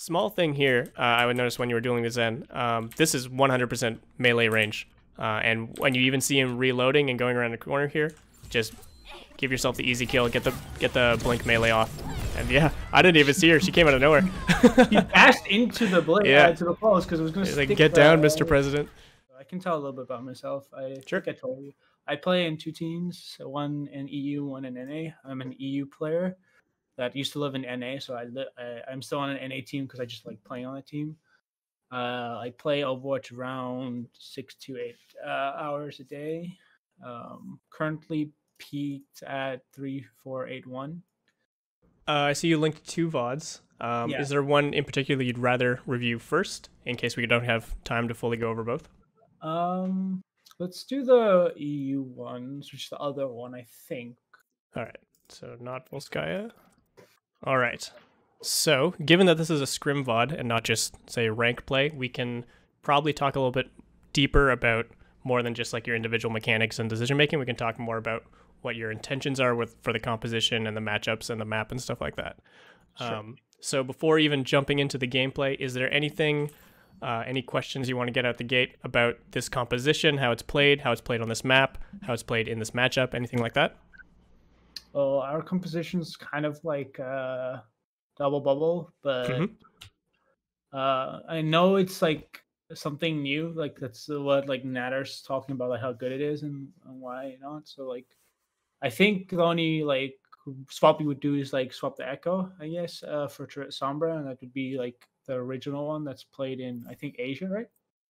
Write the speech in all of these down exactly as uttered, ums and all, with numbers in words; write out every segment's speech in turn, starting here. Small thing here, uh, I would notice when you were dueling the Zen, um, this is one hundred percent melee range. Uh, and when you even see him reloading and going around the corner here, just give yourself the easy kill, get the get the blink melee off. And yeah, I didn't even see her. She came out of nowhere. He dashed into the blink, yeah. uh, to the post because it was going to stick. Like, get down, Mister President. I can tell a little bit about myself. I sure. think I told you. I play in two teams, so one in E U, one in N A. I'm an E U player. That used to live in N A, so I, I I'm still on an N A team because I just like playing on that team. Uh, I play Overwatch around six to eight uh, hours a day. Um, currently peaked at three four eight one. Uh, I see you linked two V O Ds. Um, yeah. Is there one in particular you'd rather review first, in case we don't have time to fully go over both? Um, let's do the E U ones, which is the other one, I think. All right, so not Volskaya. All right, so given that this is a scrim V O D and not just, say, rank play, we can probably talk a little bit deeper about more than just like your individual mechanics and decision making. We can talk more about what your intentions are with for the composition and the matchups and the map and stuff like that. Sure. Um, so before even jumping into the gameplay, is there anything, uh, any questions you want to get out the gate about this composition, how it's played, how it's played on this map, how it's played in this matchup, anything like that? Well, our composition's kind of like uh, double bubble, but mm-hmm. uh, I know it's like something new. Like that's what like Natter's talking about, like how good it is and, and why, you know. So like, I think the only like swap you would do is like swap the Echo, I guess, uh, for Sombra, and that would be like the original one that's played in, I think, Asia, right?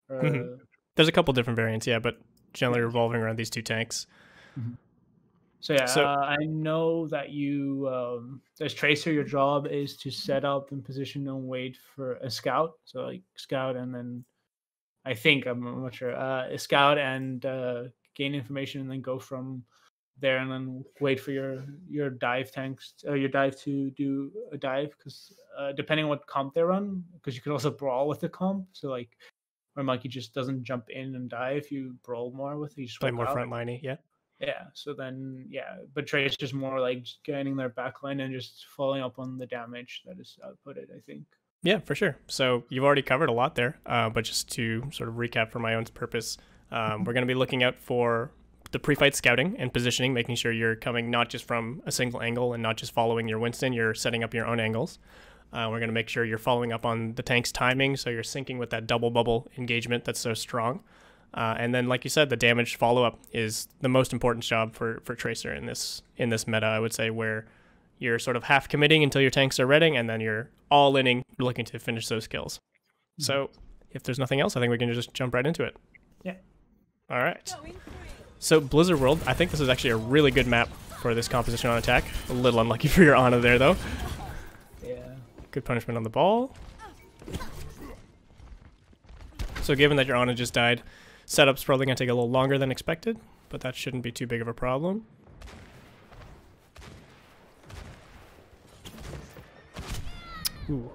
Or... Mm-hmm. There's a couple different variants, yeah, but generally revolving around these two tanks. Mm-hmm. So yeah, so, uh, I know that you, um, as Tracer, your job is to set up and position and wait for a scout. So like scout and then, I think, I'm not sure, uh, a scout and uh, gain information and then go from there and then wait for your, your dive tanks, or your dive to do a dive. Because uh, depending on what comp they run, because you could also brawl with the comp. So like, when Mikey just doesn't jump in and dive, you brawl more with it. You just play more frontliney, yeah. Yeah, so then, yeah, but Trace just more like gaining their backline and just following up on the damage that is outputted, I think. Yeah, for sure. So you've already covered a lot there, uh, but just to sort of recap for my own purpose, um, we're going to be looking out for the pre-fight scouting and positioning, making sure you're coming not just from a single angle and not just following your Winston, you're setting up your own angles. Uh, we're going to make sure you're following up on the tank's timing, so you're syncing with that double bubble engagement that's so strong. Uh, and then, like you said, the damage follow-up is the most important job for, for Tracer in this in this meta, I would say, where you're sort of half committing until your tanks are ready, and then you're all inning, looking to finish those kills. Mm-hmm. So if there's nothing else, I think we can just jump right into it. Yeah. All right. So Blizzard World, I think this is actually a really good map for this composition on attack. A little unlucky for your Ana there, though. Yeah. Good punishment on the ball. So given that your Ana just died, setup's probably going to take a little longer than expected, but that shouldn't be too big of a problem. Ooh.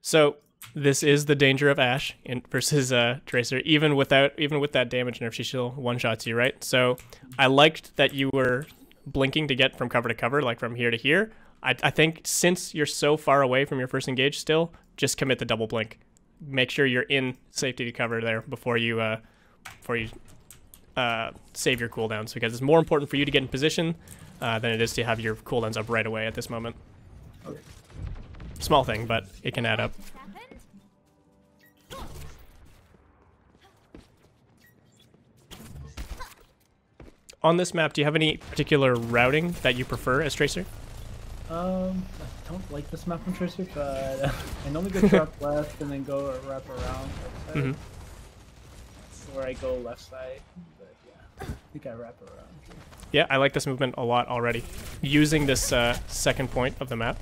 So this is the danger of Ashe in, versus uh, Tracer. Even without, even with that damage nerf, she still one-shots you, right? So I liked that you were blinking to get from cover to cover, like from here to here. I, I think since you're so far away from your first engage still, just commit the double blink. Make sure you're in safety to cover there before you... Uh, before you uh, save your cooldowns, because it's more important for you to get in position uh, than it is to have your cooldowns up right away at this moment. Okay. Small thing, but it can add up. On this map, do you have any particular routing that you prefer as Tracer? Um, I don't like this map on Tracer, but uh, I normally go trap left and then go wrap around. Like mm-hmm. Where I go left side, but yeah, I think I wrap it around. Yeah, I like this movement a lot already. Using this uh, second point of the map.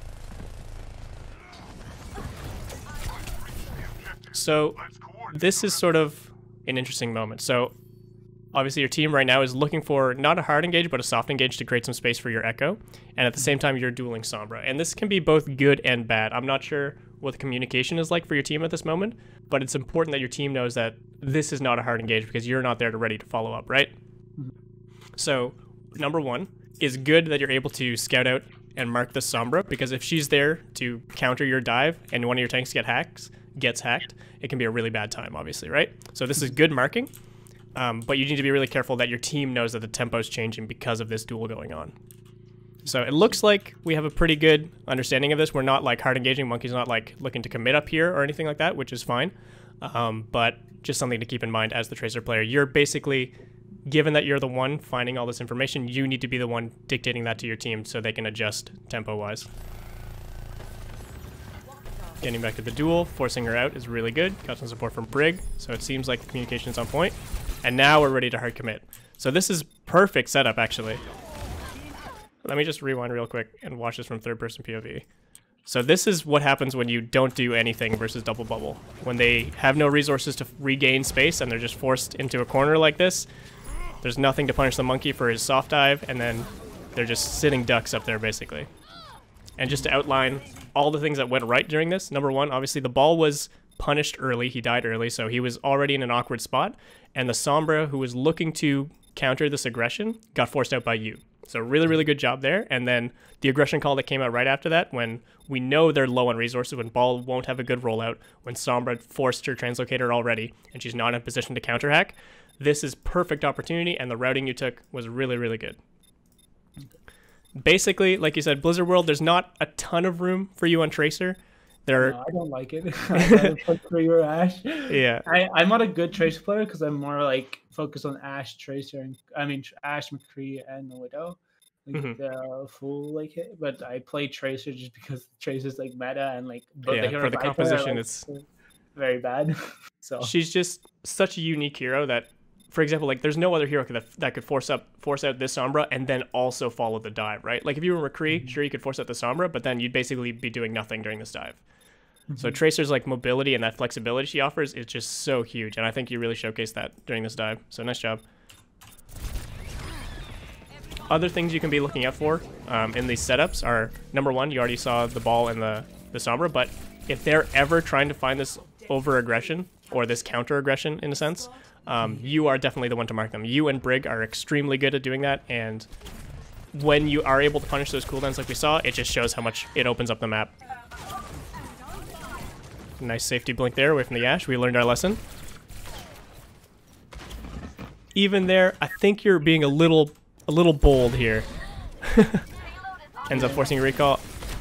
So this is sort of an interesting moment. So obviously your team right now is looking for not a hard engage, but a soft engage to create some space for your Echo. And at the same time, you're dueling Sombra. And this can be both good and bad. I'm not sure what the communication is like for your team at this moment, but it's important that your team knows that this is not a hard engage because you're not there to ready to follow up, right? Mm-hmm. So number one, it's good that you're able to scout out and mark the Sombra, because if she's there to counter your dive and one of your tanks get hacks, gets hacked, it can be a really bad time, obviously, right? So this is good marking, um, but you need to be really careful that your team knows that the tempo is changing because of this duel going on. So it looks like we have a pretty good understanding of this. We're not like hard engaging. Monkey's not like looking to commit up here or anything like that, which is fine. Um, but just something to keep in mind as the Tracer player. You're basically, given that you're the one finding all this information, you need to be the one dictating that to your team so they can adjust tempo-wise. Getting back to the duel, forcing her out is really good. Got some support from Brig, so it seems like the communication is on point. And now we're ready to hard commit. So this is perfect setup, actually. Let me just rewind real quick and watch this from third-person P O V. So this is what happens when you don't do anything versus double bubble. When they have no resources to regain space and they're just forced into a corner like this, there's nothing to punish the monkey for his soft dive, and then they're just sitting ducks up there, basically. And just to outline all the things that went right during this, number one, obviously the Ball was punished early. He died early, so he was already in an awkward spot. And the Sombra, who was looking to counter this aggression, got forced out by you. So really, really good job there. And then the aggression call that came out right after that, when we know they're low on resources, when Ball won't have a good rollout, when Sombra forced her translocator already, and she's not in a position to counterhack, this is perfect opportunity, and the routing you took was really, really good. Basically, like you said, Blizzard World, there's not a ton of room for you on Tracer. There are... no, I don't like it. I play for your Ashe. Yeah. I, I'm not a good Tracer player because I'm more like focused on Ashe, Tracer, and I mean Ashe, McCree, and the Widow. Like mm-hmm. the full like hit. But I play Tracer just because Tracer's like meta and like both yeah, the hero for the composition, are, like, it's very bad. So she's just such a unique hero that, for example, like there's no other hero that, that could force up, force out this Sombra and then also follow the dive, right? Like if you were McCree, mm-hmm. sure you could force out the Sombra, but then you'd basically be doing nothing during this dive. Mm-hmm. So Tracer's like mobility and that flexibility she offers is just so huge, and I think you really showcased that during this dive. So nice job. Other things you can be looking out for um, in these setups are, number one, you already saw the Ball and the, the Sombra, but if they're ever trying to find this over-aggression or this counter-aggression in a sense, um, you are definitely the one to mark them. You and Brig are extremely good at doing that, and when you are able to punish those cooldowns like we saw, it just shows how much it opens up the map. Nice safety blink there away from the Ashe. We learned our lesson. Even there, I think you're being a little... a little bold here. Ends up forcing a recall.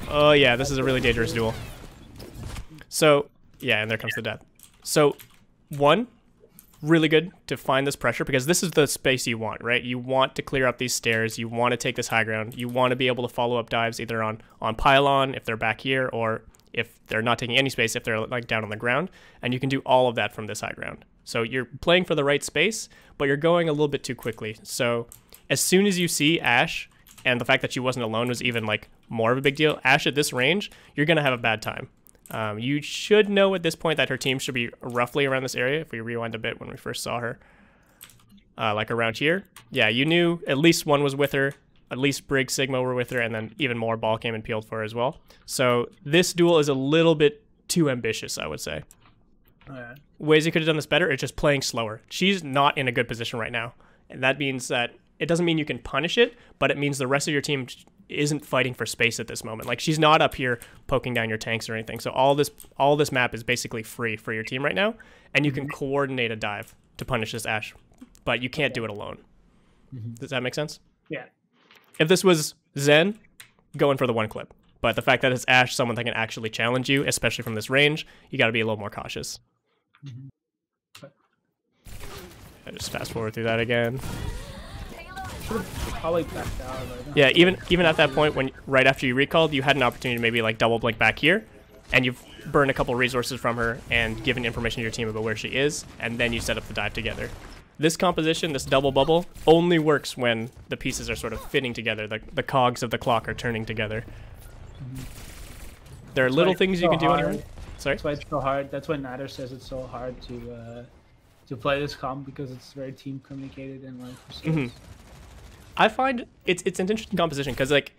Oh yeah, this is a really dangerous duel. So, yeah, and there comes the death. So, one, really good to find this pressure, because this is the space you want, right? You want to clear up these stairs, you want to take this high ground, you want to be able to follow up dives either on, on pylon, if they're back here, or if they're not taking any space, if they're like down on the ground, and you can do all of that from this high ground. So you're playing for the right space, but you're going a little bit too quickly. So, as soon as you see Ashe, and the fact that she wasn't alone was even like more of a big deal, Ashe at this range, you're going to have a bad time. Um, you should know at this point that her team should be roughly around this area. If we rewind a bit when we first saw her, uh, like around here. Yeah, you knew at least one was with her, at least Brig, Sigma were with her, and then even more Ball came and peeled for her as well. So this duel is a little bit too ambitious, I would say. Uh, Ways you could have done this better is just playing slower. She's not in a good position right now, and that means that it doesn't mean you can punish it, but it means the rest of your team isn't fighting for space at this moment. Like, she's not up here poking down your tanks or anything. So all this all this map is basically free for your team right now, and you can coordinate a dive to punish this Ashe, but you can't do it alone. Mm-hmm. Does that make sense? Yeah. If this was Zen, going for the one clip. But the fact that it's Ashe, someone that can actually challenge you, especially from this range, you got to be a little more cautious. Mm-hmm. I just fast forward through that again. Probably backed out right now. Yeah, even even at that point, when right after you recalled, you had an opportunity to maybe like double blink back here, and you've burned a couple resources from her and given information to your team about where she is, and then you set up the dive together. This composition, this double bubble, only works when the pieces are sort of fitting together. The the cogs of the clock are turning together. Mm-hmm. There are That's little things so you can hard. do anyway. Sorry. That's why it's so hard. That's why Nader says it's so hard to uh, to play this comp, because it's very team communicated and like. Mm-hmm. I find it's it's an interesting composition, because like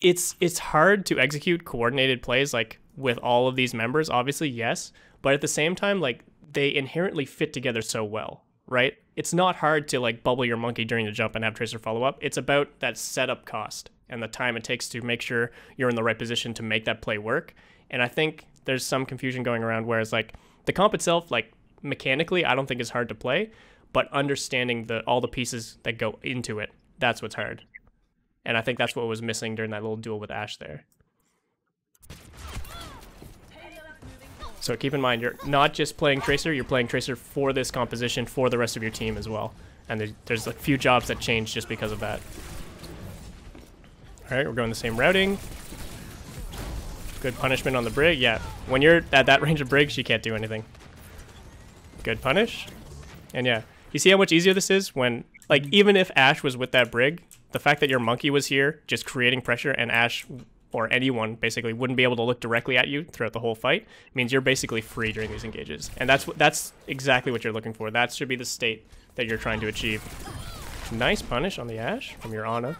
it's it's hard to execute coordinated plays like with all of these members, obviously, yes, but at the same time, like, they inherently fit together so well, right? It's not hard to like bubble your monkey during the jump and have Tracer follow up. It's about that setup cost. and the time it takes to make sure you're in the right position to make that play work. And I think there's some confusion going around, whereas like the comp itself, like mechanically, I don't think is hard to play, but understanding the all the pieces that go into it, that's what's hard. And I think that's what was missing during that little duel with Ashe there. So keep in mind, you're not just playing Tracer, you're playing Tracer for this composition, for the rest of your team as well. And there's, there's a few jobs that change just because of that. All right, we're going the same routing. Good punishment on the Brig. Yeah, when you're at that range of Brig, she can't do anything. Good punish. And yeah, you see how much easier this is when, like, even if Ashe was with that Brig, the fact that your monkey was here just creating pressure and Ashe or anyone basically wouldn't be able to look directly at you throughout the whole fight means you're basically free during these engages. And that's that's exactly what you're looking for. That should be the state that you're trying to achieve. Nice punish on the Ashe from your Ana.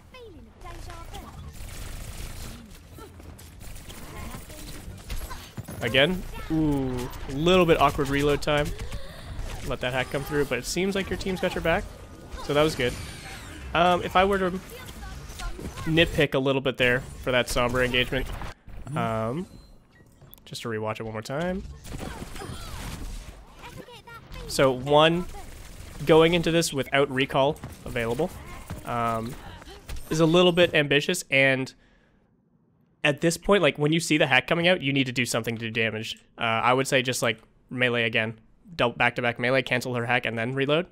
Again, ooh, a little bit awkward reload time. Let that hack come through, but it seems like your team's got your back. So that was good. Um, if I were to nitpick a little bit there for that Sombra engagement, um, just to rewatch it one more time. So one, going into this without recall available um, is a little bit ambitious, and at this point, like when you see the hack coming out, you need to do something to do damage. Uh, I would say just like melee again, double back-to-back melee, cancel her hack, and then reload.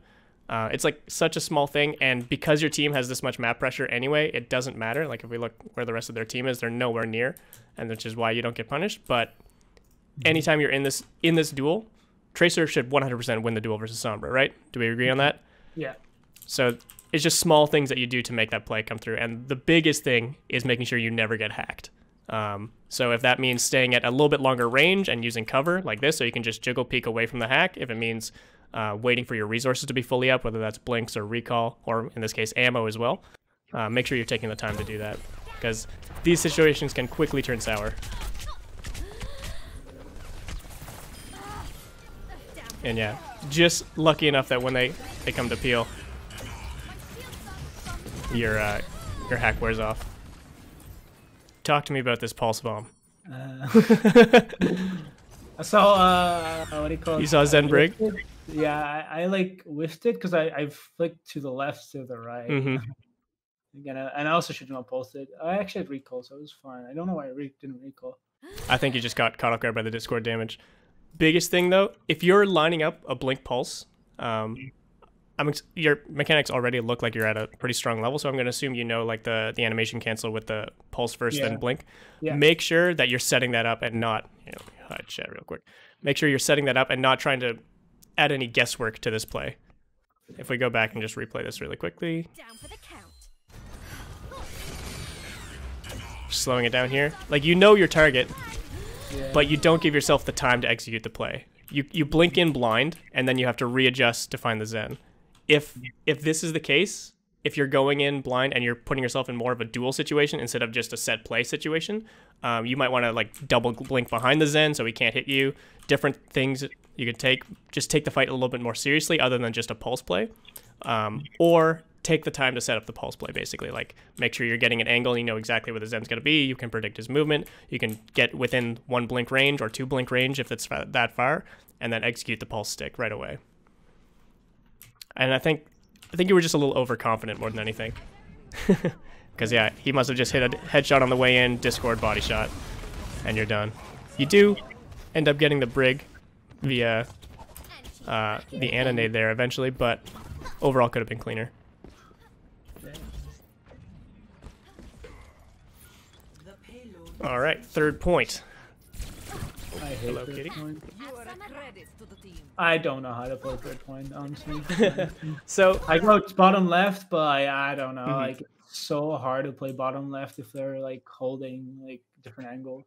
Uh, it's like such a small thing, and because your team has this much map pressure anyway, it doesn't matter. Like if we look where the rest of their team is, they're nowhere near, and which is why you don't get punished. But anytime you're in this in this duel, Tracer should one hundred percent win the duel versus Sombra, right? Do we agree on that? Yeah. So it's just small things that you do to make that play come through, and the biggest thing is making sure you never get hacked. Um, so if that means staying at a little bit longer range and using cover like this, so you can just jiggle peek away from the hack, if it means uh, waiting for your resources to be fully up, whether that's blinks or recall, or in this case, ammo as well, uh, make sure you're taking the time to do that, because these situations can quickly turn sour. And yeah, just lucky enough that when they, they come to peel, your, uh, your hack wears off. Talk to me about this pulse bomb. Uh, I saw, uh, what do you call it? You saw Zen Brig? Yeah, I, I like whiffed it because I, I flicked to the left, to the right. Mm-hmm. Again, I, and I also should not pulse it. I actually had recall, so it was fine. I don't know why I re didn't recall. I think you just got caught off guard by the Discord damage. Biggest thing though, if you're lining up a blink pulse, um, I'm ex your mechanics already look like you're at a pretty strong level, so I'm going to assume you know like the the animation cancel with the pulse first, yeah. Then blink. Yeah. Make sure that you're setting that up and not, you know, hide chat real quick. Make sure you're setting that up and not trying to add any guesswork to this play. If we go back and just replay this really quickly, down for the count. Slowing it down here, like you know your target. Yeah. But you don't give yourself the time to execute the play. You you blink in blind, and then you have to readjust to find the Zen. If if this is the case, if you're going in blind and you're putting yourself in more of a duel situation instead of just a set play situation, um, you might want to like double blink behind the Zen so he can't hit you. Different things you could take. Just take the fight a little bit more seriously, other than just a pulse play, um, or take the time to set up the pulse play, basically. Like, make sure you're getting an angle and you know exactly where the Zen's going to be. You can predict his movement. You can get within one blink range or two blink range if it's that far, and then execute the pulse stick right away. And I think I think you were just a little overconfident more than anything. Because, yeah, he must have just hit a headshot on the way in, Discord body shot, and you're done. You do end up getting the Brig via uh, the Ana nade there eventually, but overall could have been cleaner. All right, third point. I hate Hello, third Kitty. Point. I don't know how to play third point, honestly. So I go bottom left, but I don't know. Mm-hmm. Like, it's so hard to play bottom left if they're like holding like different angles.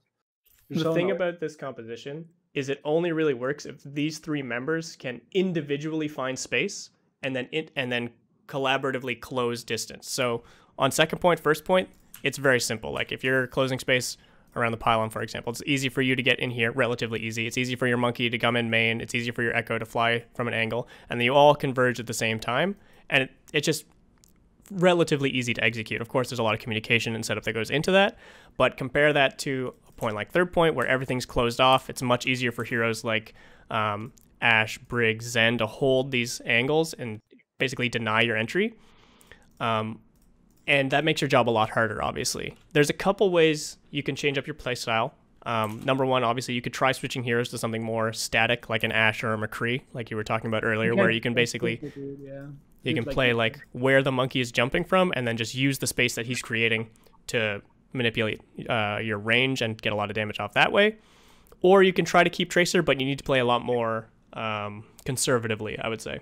There's the so thing no about this composition is it only really works if these three members can individually find space and then it and then collaboratively close distance. So on second point, first point, it's very simple. Like if you're closing space around the pylon, for example, it's easy for you to get in here, relatively easy. It's easy for your monkey to come in main. It's easy for your Echo to fly from an angle, and then you all converge at the same time. And it, it just relatively easy to execute. Of course, there's a lot of communication and setup that goes into that, but compare that to a point like Third Point where everything's closed off. It's much easier for heroes like um, Ashe, Brig, Zen to hold these angles and basically deny your entry. Um, and that makes your job a lot harder, obviously. There's a couple ways you can change up your playstyle. Um, number one, obviously, you could try switching heroes to something more static, like an Ashe or a McCree, like you were talking about earlier, yeah, where you can basically, dude, yeah. you can like play him. like where the monkey is jumping from, and then just use the space that he's creating to manipulate uh, your range and get a lot of damage off that way. Or you can try to keep Tracer, but you need to play a lot more um, conservatively, I would say.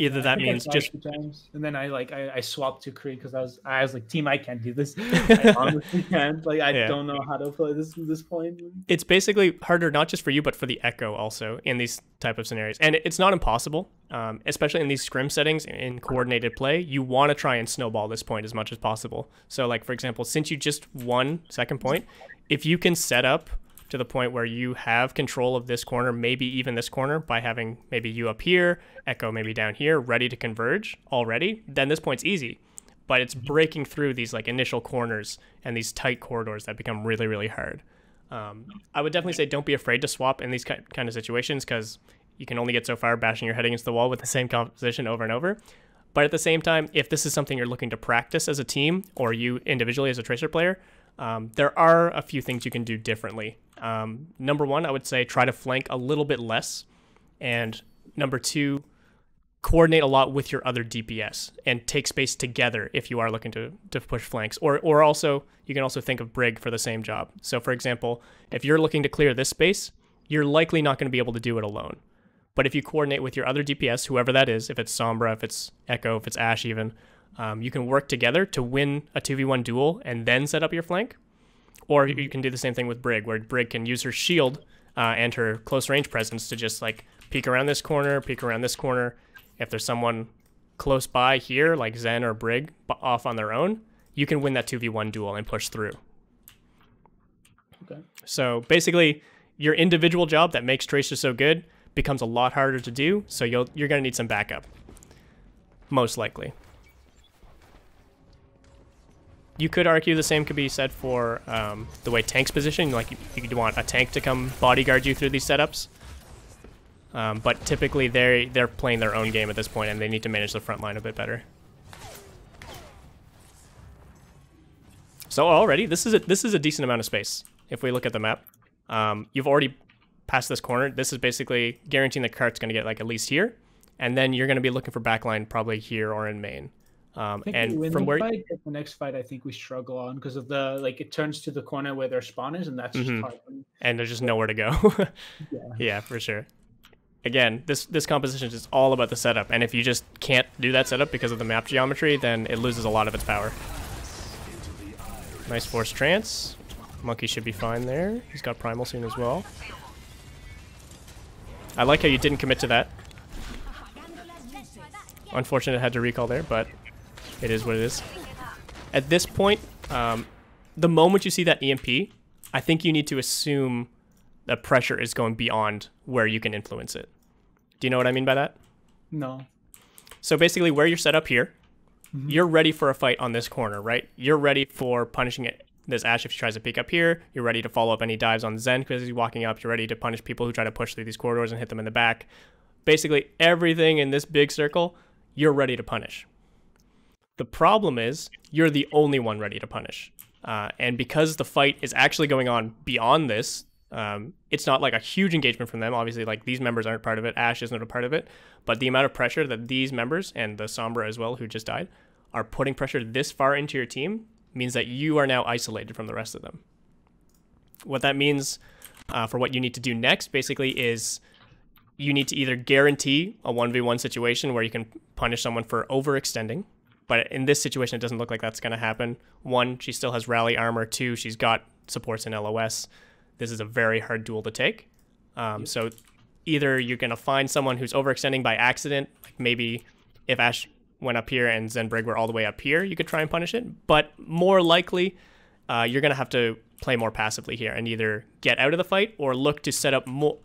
Either that means just times. and then I like I, I swapped to Creed because I was I was like, team, I can't do this. I honestly can't. Like I yeah. don't know how to play this at this point. It's basically harder not just for you but for the Echo also in these type of scenarios. And it's not impossible, um, especially in these scrim settings in coordinated play. You want to try and snowball this point as much as possible. So like for example, since you just won second point, if you can set up to the point where you have control of this corner, maybe even this corner, by having maybe you up here, Echo maybe down here, ready to converge already, then this point's easy. But it's breaking through these like initial corners and these tight corridors that become really, really hard. Um, I would definitely say don't be afraid to swap in these kind of situations because you can only get so far bashing your head against the wall with the same composition over and over. But at the same time, if this is something you're looking to practice as a team or you individually as a Tracer player, Um, there are a few things you can do differently. Um, number one, I would say try to flank a little bit less. And number two, coordinate a lot with your other D P S and take space together if you are looking to, to push flanks. Or, or also, you can also think of Brig for the same job. So for example, if you're looking to clear this space, you're likely not going to be able to do it alone. But if you coordinate with your other D P S, whoever that is, if it's Sombra, if it's Echo, if it's Ashe even, Um, you can work together to win a two v one duel and then set up your flank. Or you can do the same thing with Brig, where Brig can use her shield uh, and her close range presence to just like peek around this corner, peek around this corner. If there's someone close by here, like Zen or Brig, off on their own, you can win that two v one duel and push through. Okay. So basically, your individual job that makes Tracer so good becomes a lot harder to do, so you'll, you're going to need some backup, most likely. You could argue the same could be said for um, the way tanks position. Like you, you could want a tank to come bodyguard you through these setups, um, but typically they they're playing their own game at this point, and they need to manage the front line a bit better. So already, this is a, this is a decent amount of space. If we look at the map, um, you've already passed this corner. This is basically guaranteeing the cart's going to get like at least here, and then you're going to be looking for backline probably here or in main. Um, I think and we win from where fight, the next fight, I think we struggle on because of the like it turns to the corner where their spawn is, and that's just mm-hmm. hard. And there's just nowhere to go. yeah. yeah, for sure. Again, this this composition is all about the setup, and if you just can't do that setup because of the map geometry, then it loses a lot of its power. Nice force trance. Monkey should be fine there. He's got primal soon as well. I like how you didn't commit to that. Unfortunate, I had to recall there, but. It is what it is. At this point, um, the moment you see that E M P, I think you need to assume that pressure is going beyond where you can influence it. Do you know what I mean by that? No. So basically where you're set up here, mm-hmm. you're ready for a fight on this corner, right? You're ready for punishing it. This Ashe if she tries to peek up here. You're ready to follow up any dives on Zen because he's walking up. You're ready to punish people who try to push through these corridors and hit them in the back. Basically everything in this big circle, you're ready to punish. The problem is you're the only one ready to punish. Uh, and because the fight is actually going on beyond this, um, it's not like a huge engagement from them. Obviously, like these members aren't part of it. Ashe isn't a part of it. But the amount of pressure that these members and the Sombra as well, who just died, are putting pressure this far into your team means that you are now isolated from the rest of them. What that means uh, for what you need to do next basically is you need to either guarantee a one v one situation where you can punish someone for overextending. But in this situation, it doesn't look like that's going to happen. One, she still has rally armor. Two, she's got supports in L O S. This is a very hard duel to take. Um, yep. So either you're going to find someone who's overextending by accident. Like maybe if Ashe went up here and Zen Brig were all the way up here, you could try and punish it. But more likely, uh, you're going to have to play more passively here and either get out of the fight or look to set up more,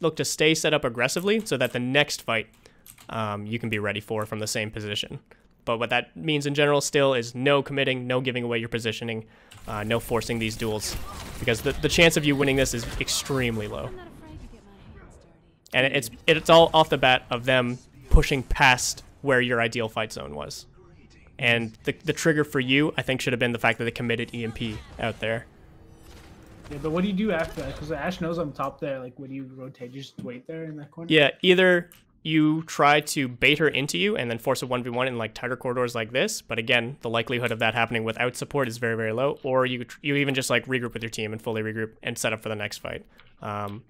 look to stay set up aggressively so that the next fight um, you can be ready for from the same position. But what that means in general still is no committing, no giving away your positioning, uh, no forcing these duels, because the, the chance of you winning this is extremely low. And it's it's all off the bat of them pushing past where your ideal fight zone was. And the, the trigger for you, I think, should have been the fact that they committed E M P out there. Yeah, but what do you do after that? Because Ashe knows I'm top there. Like, what do you rotate? You just wait there in that corner? Yeah, either you try to bait her into you and then force a one v one in, like, tighter corridors like this. But again, the likelihood of that happening without support is very, very low. Or you, you even just, like, regroup with your team and fully regroup and set up for the next fight. Um,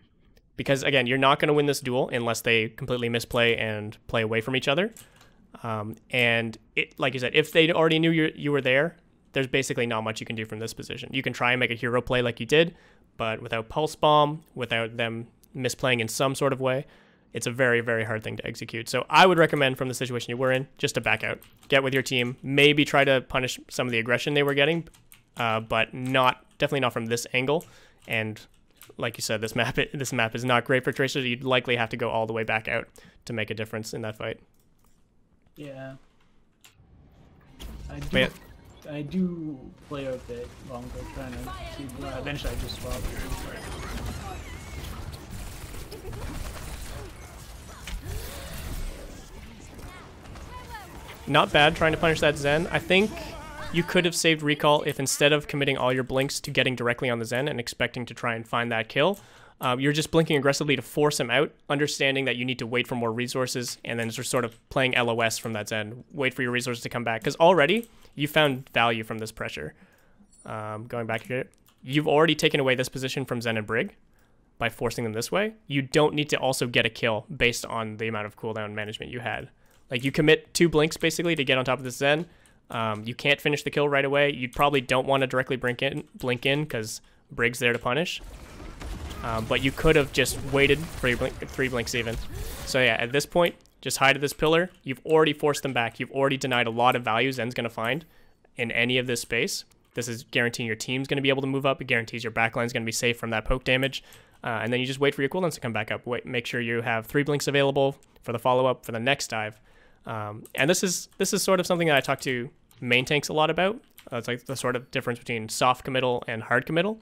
because, again, you're not going to win this duel unless they completely misplay and play away from each other. Um, and it, like you said, if they already knew you you were there, there's basically not much you can do from this position. You can try and make a hero play like you did, but without pulse bomb, without them misplaying in some sort of way, it's a very, very hard thing to execute. So I would recommend from the situation you were in, just to back out, get with your team, maybe try to punish some of the aggression they were getting, uh, but not, definitely not from this angle. And like you said, this map, it, this map is not great for Tracer. You'd likely have to go all the way back out to make a difference in that fight. Yeah, I do, yeah. I do play a bit longer trying to see, well, eventually I just swap. Not bad trying to punish that Zen. I think you could have saved recall if instead of committing all your blinks to getting directly on the Zen and expecting to try and find that kill, Um, you're just blinking aggressively to force him out, understanding that you need to wait for more resources, and then just sort of playing L O S from that Zen. Wait for your resources to come back, because already you found value from this pressure. Um, going back here, you've already taken away this position from Zen and Brig by forcing them this way. You don't need to also get a kill based on the amount of cooldown management you had. Like, you commit two blinks basically to get on top of this Zen. Um, you can't finish the kill right away. You probably don't want to directly blink in, blink in, because Brig's there to punish. Um, but you could have just waited for your blink, three blinks even. So yeah, at this point, just hide at this pillar. You've already forced them back. You've already denied a lot of value Zen's going to find in any of this space. This is guaranteeing your team's going to be able to move up. It guarantees your backline's going to be safe from that poke damage. Uh, and then you just wait for your cooldowns to come back up. Wait, make sure you have three blinks available for the follow-up for the next dive. Um, and this is this is sort of something that I talk to main tanks a lot about. Uh, it's like the sort of difference between soft committal and hard committal.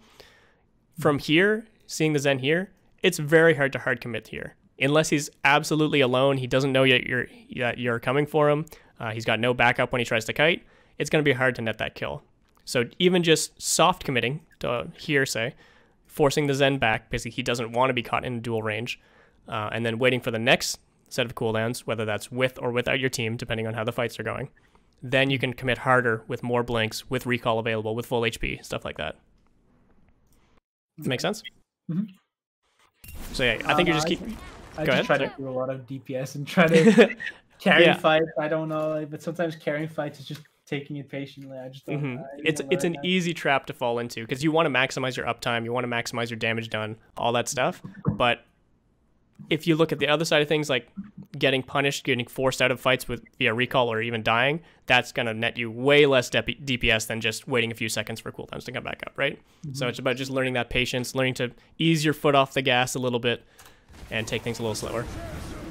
From here, seeing the Zen here, it's very hard to hard commit here. Unless he's absolutely alone, he doesn't know yet you're, that you're coming for him, uh, he's got no backup when he tries to kite, it's going to be hard to net that kill. So even just soft committing to here, say, forcing the Zen back, basically he doesn't want to be caught in dual range, uh, and then waiting for the next set of cooldowns, whether that's with or without your team, depending on how the fights are going. Then you can commit harder with more blinks, with recall available, with full H P, stuff like that. Make sense? Mm-hmm. So yeah, I think um, you just I keep. Think, I Go just ahead. try to do a lot of D P S and try to carry yeah. fights. I don't know, like, but sometimes carrying fights is just taking it patiently. I just don't. Mm-hmm. I it's it's an that. easy trap to fall into, because you want to maximize your uptime, you want to maximize your damage done, all that stuff. But if you look at the other side of things, like getting punished, getting forced out of fights with via recall or even dying, that's going to net you way less D P S than just waiting a few seconds for cooldowns to come back up, right? Mm-hmm. So it's about just learning that patience, learning to ease your foot off the gas a little bit and take things a little slower.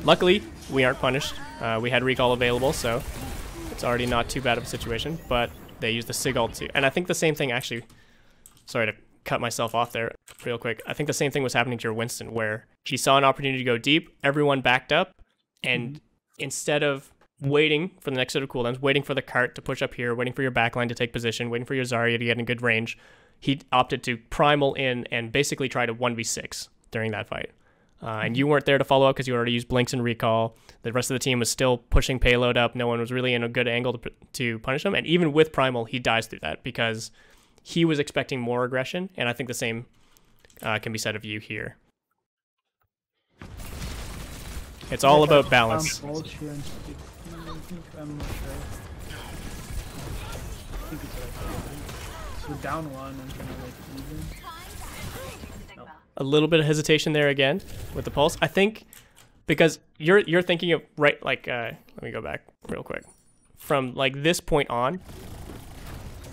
Luckily, we aren't punished. Uh, we had recall available, so it's already not too bad of a situation, but they used the Sig ult too. And I think the same thing actually, sorry to cut myself off there real quick. I think the same thing was happening to your Winston, where she saw an opportunity to go deep, everyone backed up, and instead of waiting for the next set of cooldowns, waiting for the cart to push up here, waiting for your backline to take position, waiting for your Zarya to get in good range, he opted to primal in and basically try to one v six during that fight. Uh, and you weren't there to follow up because you already used blinks and recall. The rest of the team was still pushing payload up. No one was really in a good angle to, to punish him. And even with primal, he dies through that because he was expecting more aggression. And I think the same uh, can be said of you here. It's all about balance. Um, a little bit of hesitation there again with the pulse. I think because you're you're thinking of right like uh, let me go back real quick. From like this point on,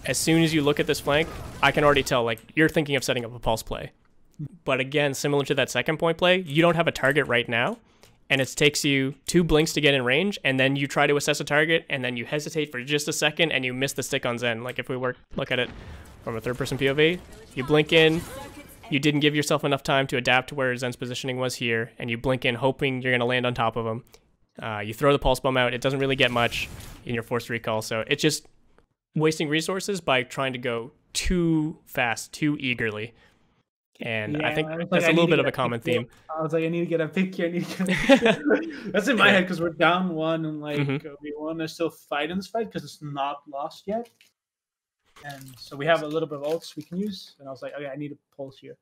as soon as you look at this flank, I can already tell like you're thinking of setting up a pulse play. But again, similar to that second point play, you don't have a target right now. and it takes you two blinks to get in range, and then you try to assess a target, and then you hesitate for just a second, and you miss the stick on Zen. Like, if we were look at it from a third-person P O V, you blink in, you didn't give yourself enough time to adapt to where Zen's positioning was here, and you blink in hoping you're going to land on top of him. Uh, you throw the pulse bomb out, it doesn't really get much in your forced recall, so it's just wasting resources by trying to go too fast, too eagerly. And yeah, I think I like, that's I a little bit of a common theme. I was like, I need to get a pick here. I need to get a pick here. That's in my head because we're down one and like mm-hmm. we want to still fight in this fight because it's not lost yet. And so we have a little bit of ults we can use. And I was like, okay, I need a pulse here.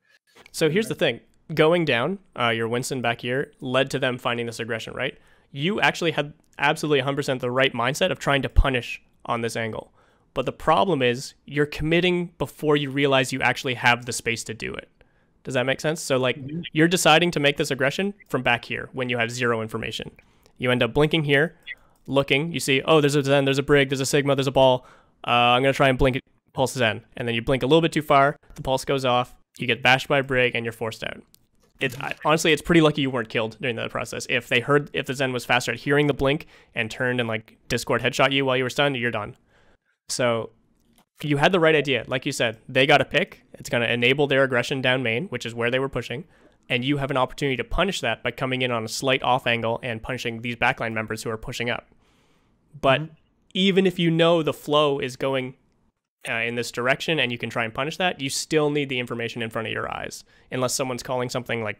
So here's the thing. Going down, uh, your Winston back here led to them finding this aggression, right? You actually had absolutely one hundred percent the right mindset of trying to punish on this angle. But the problem is you're committing before you realize you actually have the space to do it. Does that make sense? So like mm-hmm. you're deciding to make this aggression from back here when you have zero information. You end up blinking here, looking, you see, oh, there's a Zen, there's a Brig, there's a Sigma, there's a Ball. Uh, I'm going to try and blink it, pulse Zen. And then you blink a little bit too far, the pulse goes off, you get bashed by a Brig and you're forced out. It, I, honestly, it's pretty lucky you weren't killed during that process. If they heard, if the Zen was faster at hearing the blink and turned and like Discord headshot you while you were stunned, you're done. So you had the right idea. Like you said, they got a pick. It's going to enable their aggression down main, which is where they were pushing. And you have an opportunity to punish that by coming in on a slight off angle and punishing these backline members who are pushing up. But mm-hmm. even if you know the flow is going uh, in this direction and you can try and punish that, you still need the information in front of your eyes. Unless someone's calling something like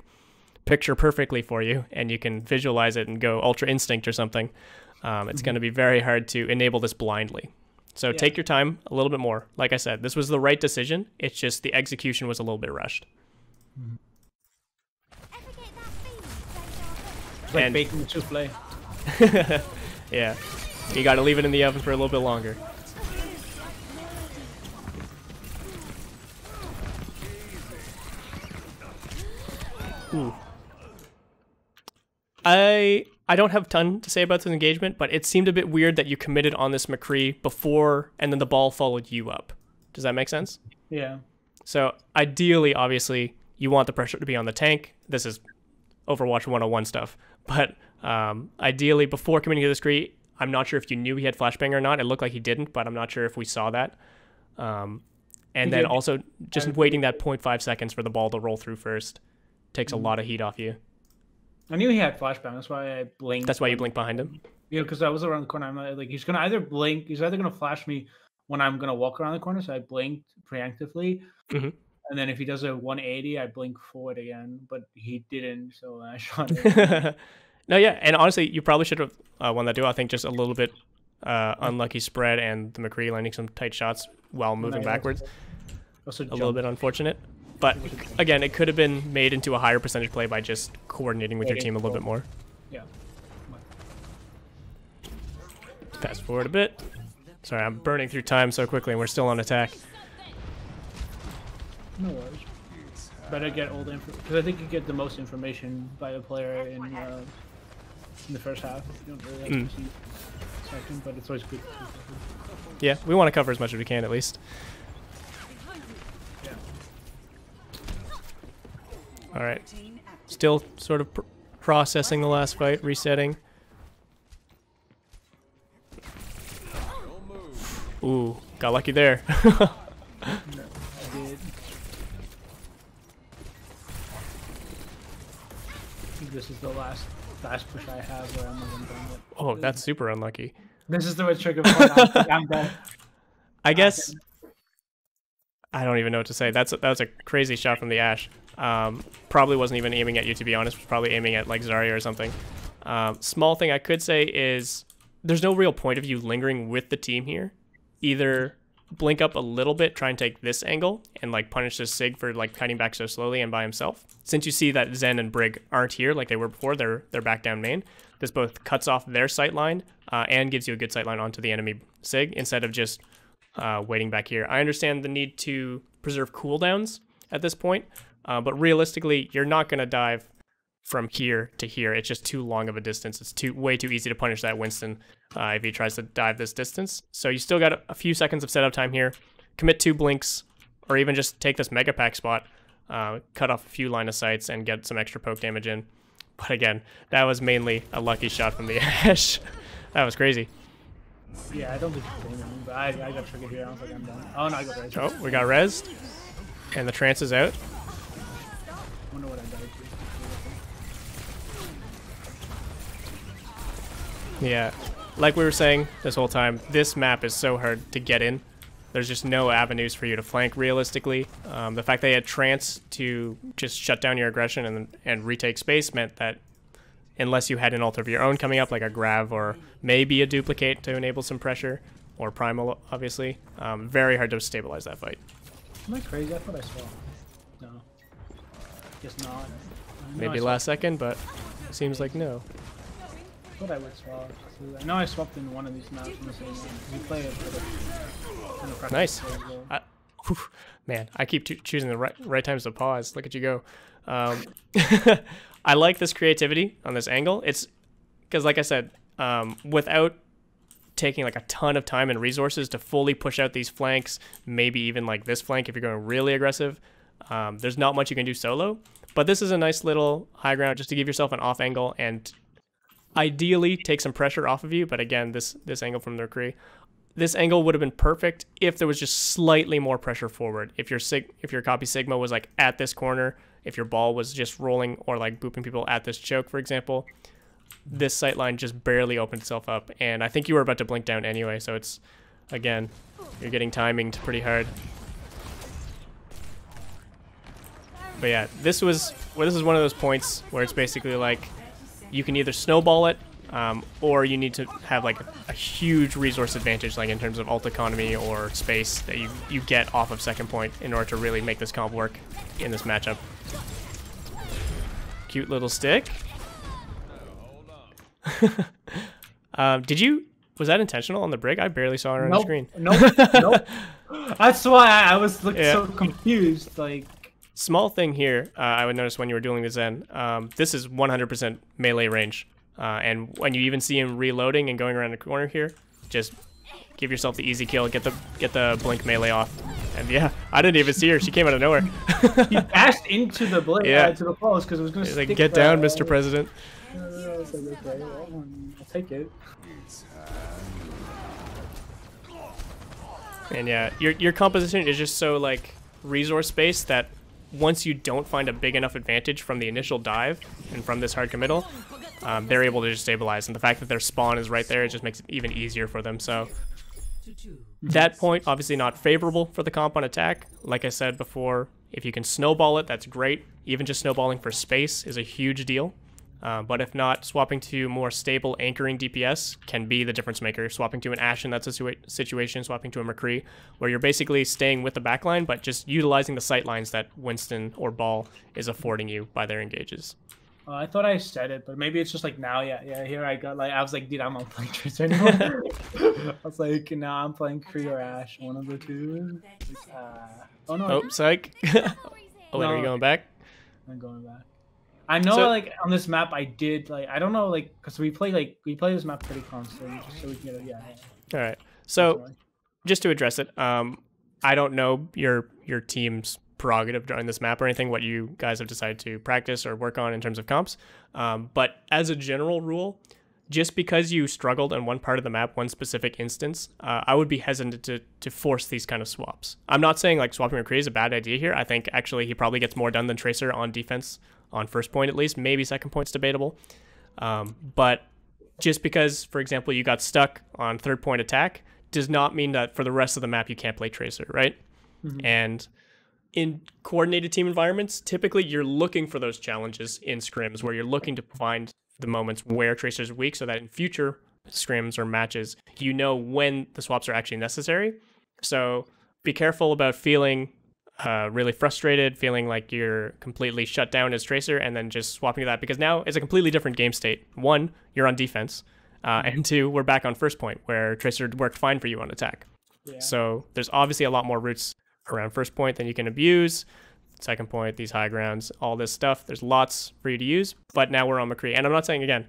picture perfectly for you and you can visualize it and go ultra instinct or something. Um, it's mm-hmm. going to be very hard to enable this blindly. So yeah. Take your time a little bit more. Like I said, this was the right decision. It's just the execution was a little bit rushed. Mm-hmm. It's like and baking souffle. Yeah, you got to leave it in the oven for a little bit longer. Ooh. I. I don't have a ton to say about this engagement, but it seemed a bit weird that you committed on this McCree before, and then the ball followed you up. Does that make sense? Yeah. So ideally, obviously, you want the pressure to be on the tank. This is Overwatch one oh one stuff. But um, ideally, before committing to this McCree, I'm not sure if you knew he had flashbang or not. It looked like he didn't, but I'm not sure if we saw that. Um, and then also just waiting that zero point five seconds for the ball to roll through first takes a lot of heat off you. I knew he had flashbang. That's why I blinked. That's why you blinked behind him. Yeah, because I was around the corner. I'm like, he's gonna either blink. He's either gonna flash me when I'm gonna walk around the corner. So I blinked preemptively, mm-hmm. and then if he does a one eighty, I blink forward again. But he didn't, so I shot him. No, yeah, and honestly, you probably should have uh, won that duel. I think just a little bit uh, unlucky spread and the McCree landing some tight shots while moving backwards. Also a little bit unfortunate. But again, it could have been made into a higher percentage play by just coordinating with your team a little bit more. Yeah. Fast forward a bit. Sorry, I'm burning through time so quickly and we're still on attack. No worries. Better get all the info, because I think you get the most information by the player in, uh, in the first half. You don't really have to see second, but it's always good. Yeah, we want to cover as much as we can at least. All right, still sort of pr processing the last fight, resetting. Ooh, got lucky there. This is the last last push I have where I'm gonna bring it. Oh, that's super unlucky. This is the way trigger point. I'm dead. I guess I don't even know what to say. That's a, that's a crazy shot from the Ashe. Um, probably wasn't even aiming at you, to be honest. Was probably aiming at like Zarya or something. Um, small thing I could say is there's no real point of you lingering with the team here. Either blink up a little bit, try and take this angle and like punish this Sig for like cutting back so slowly and by himself. Since you see that Zen and Brig aren't here like they were before, they're they're back down main. This both cuts off their sight line uh, and gives you a good sight line onto the enemy Sig instead of just uh, waiting back here. I understand the need to preserve cooldowns at this point. Uh, but realistically, you're not going to dive from here to here. It's just too long of a distance. It's too way too easy to punish that Winston uh, if he tries to dive this distance. So you still got a, a few seconds of setup time here. Commit two blinks, or even just take this mega pack spot, uh, cut off a few line of sights, and get some extra poke damage in. But again, that was mainly a lucky shot from the Ashe. That was crazy. Yeah, I don't think you me, but I, I got triggered here. I was like, I'm done. Oh, no, I got rezzed. Oh, we got rezzed. And the trance is out. I wonder what I died to. Yeah, like we were saying this whole time, this map is so hard to get in. There's just no avenues for you to flank realistically. Um, the fact they had trance to just shut down your aggression and, and retake space meant that unless you had an ult of your own coming up, like a grav or maybe a duplicate to enable some pressure, or primal, obviously, um, very hard to stabilize that fight. Am I crazy? I thought I saw. No. Just not. Maybe last second, but it seems like no. I thought I would swap. I know I swapped in one of these maps in the same one. You play it for the... Nice. Well. I, whew, man, I keep choosing the right, right times to pause. Look at you go. Um, I like this creativity on this angle. It's because, like I said, um, without taking like a ton of time and resources to fully push out these flanks, maybe even like this flank if you're going really aggressive, um, there's not much you can do solo. But this is a nice little high ground just to give yourself an off angle and... ideally take some pressure off of you, but again, this this angle from McCree, this angle would have been perfect if there was just slightly more pressure forward. If your sig if your copy Sigma was like at this corner, if your ball was just rolling or like booping people at this choke, for example, this sight line just barely opened itself up, and I think you were about to blink down anyway. So it's again, you're getting timinged pretty hard. But yeah, this was well, this is one of those points where it's basically like, you can either snowball it, um, or you need to have like a, a huge resource advantage, like in terms of ult economy or space that you, you get off of second point in order to really make this comp work in this matchup. Cute little stick. um, did you, was that intentional on the Brig? I barely saw her on nope. the screen. Nope, nope. That's why I was looking yeah. so confused, like. Small thing here, uh, I would notice when you were dueling the Zen, um, this is one hundred percent melee range. Uh, and when you even see him reloading and going around the corner here, just give yourself the easy kill, get the get the blink melee off. And yeah, I didn't even see her, she came out of nowhere. He bashed into the blink, yeah. uh, to the post, because it was going to stick like, get down, uh, Mister President. I'll take it. And yeah, your, your composition is just so, like, resource-based that once you don't find a big enough advantage from the initial dive and from this hard committal, um, they're able to just stabilize, and the fact that their spawn is right there, it just makes it even easier for them. So that point obviously not favorable for the comp on attack. Like I said before, if you can snowball it, that's great. Even just snowballing for space is a huge deal, uh, but if not, swapping to more stable anchoring D P S can be the difference maker. Swapping to an Ashe in that situa situation, swapping to a McCree, where you're basically staying with the backline but just utilizing the sight lines that Winston or Ball is affording you by their engages. Uh, I thought I said it, but maybe it's just like now, yeah, yeah. Here I got like I was like, dude, I'm not playing Tracer anymore. I was like, no, nah, I'm playing Kree or Ashe, one of the two. Uh, oh no! Oh, psych! Oh, wait, no, are you going back? I'm going back. I know, so, like on this map, I did like I don't know, like because we play like we play this map pretty constantly, just so we can get it. Yeah. All right. So, just to address it, um, I don't know your your team's prerogative during this map or anything, what you guys have decided to practice or work on in terms of comps. Um, but as a general rule, just because you struggled on one part of the map, one specific instance, uh, I would be hesitant to, to force these kind of swaps. I'm not saying like swapping McCree is a bad idea here. I think actually he probably gets more done than Tracer on defense on first point at least. Maybe second point's debatable. Um, but just because, for example, you got stuck on third point attack does not mean that for the rest of the map you can't play Tracer, right? Mm-hmm. And in coordinated team environments, typically you're looking for those challenges in scrims where you're looking to find the moments where Tracer's weak so that in future scrims or matches, you know when the swaps are actually necessary. So be careful about feeling uh, really frustrated, feeling like you're completely shut down as Tracer, and then just swapping to that, because now it's a completely different game state. One, you're on defense, uh, and two, we're back on first point where Tracer worked fine for you on attack. Yeah. So there's obviously a lot more routes around first point then you can abuse, second point, these high grounds, all this stuff. There's lots for you to use, but now we're on McCree. And I'm not saying, again,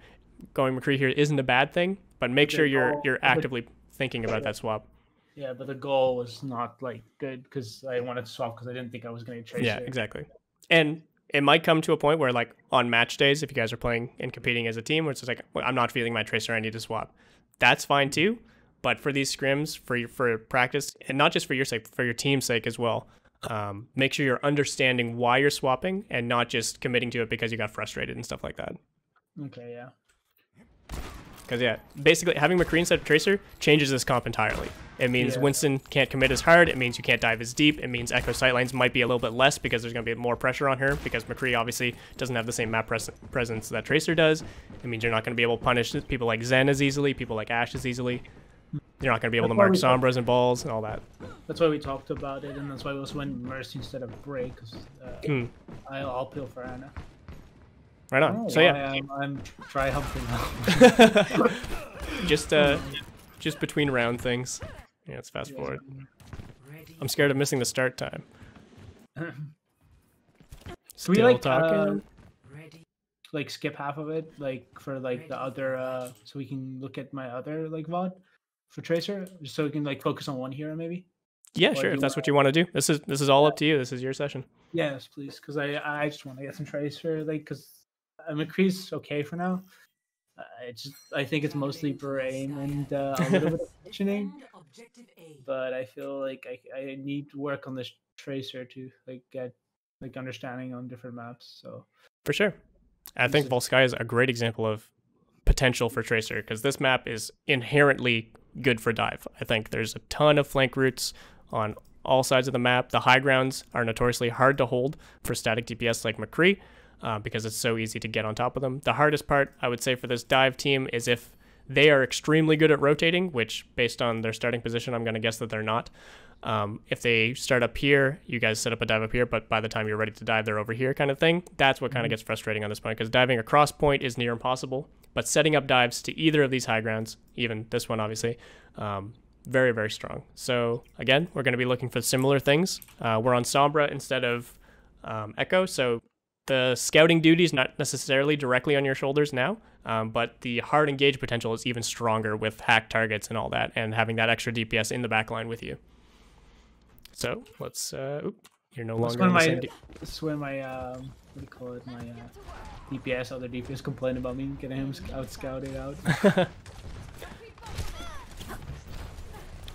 going McCree here isn't a bad thing, but make sure you're you're actively thinking about that swap. Yeah, but the goal was not, like, good because I wanted to swap because I didn't think I was going to trace it. Yeah, exactly. And it might come to a point where, like, on match days, if you guys are playing and competing as a team, where it's just like, I'm not feeling my Tracer, I need to swap. That's fine too. But for these scrims, for for practice, and not just for your sake, for your team's sake as well, um, make sure you're understanding why you're swapping and not just committing to it because you got frustrated and stuff like that. Okay, yeah. Because, yeah, basically having McCree instead of Tracer changes this comp entirely. It means yeah. Winston can't commit as hard. It means you can't dive as deep. It means Echo sightlines might be a little bit less because there's going to be more pressure on her because McCree obviously doesn't have the same map pres presence that Tracer does. It means you're not going to be able to punish people like Zen as easily, people like Ashe as easily. You're not going to be able that's to mark Sombras and Balls and all that. That's why we talked about it, and that's why we also went Mercy instead of Break. Uh, mm. I'll, I'll peel for Ana. Right on. Oh, so yeah, I am, I'm try helping now. Just uh, just between round things. Yeah, let's fast forward. I'm scared of missing the start time. Still we, like, talking. Uh, like skip half of it, like for like the other, uh, so we can look at my other like V O D for Tracer, just so we can like focus on one hero maybe. Yeah, or sure. If that's what you want to do, this is this is all up to you. This is your session. Yes, please, because I I just want to get some Tracer, like because. McCree's okay for now. Uh, it's I think it's mostly brain and uh, a little bit of conditioning. But I feel like I I need to work on this Tracer to like get like understanding on different maps. So for sure, I think Volskaya is a great example of potential for Tracer because this map is inherently good for dive. I think there's a ton of flank routes on all sides of the map. The high grounds are notoriously hard to hold for static D P S like McCree. Uh, because it's so easy to get on top of them. The hardest part, I would say, for this dive team is if they are extremely good at rotating, which based on their starting position, I'm going to guess that they're not. Um, if they start up here, you guys set up a dive up here, but by the time you're ready to dive, they're over here kind of thing. That's what kind of gets frustrating on this point, because diving across point is near impossible, but setting up dives to either of these high grounds, even this one, obviously, um, very, very strong. So again, we're going to be looking for similar things. Uh, we're on Sombra instead of um, Echo, so the scouting duty is not necessarily directly on your shoulders now, um, but the hard engage potential is even stronger with hack targets and all that, and having that extra D P S in the back line with you. So let's. Uh, oop, you're no longer. That's when my, that's when my um, what do you call it? My uh, D P S, other D P S, complained about me getting him out scouted out.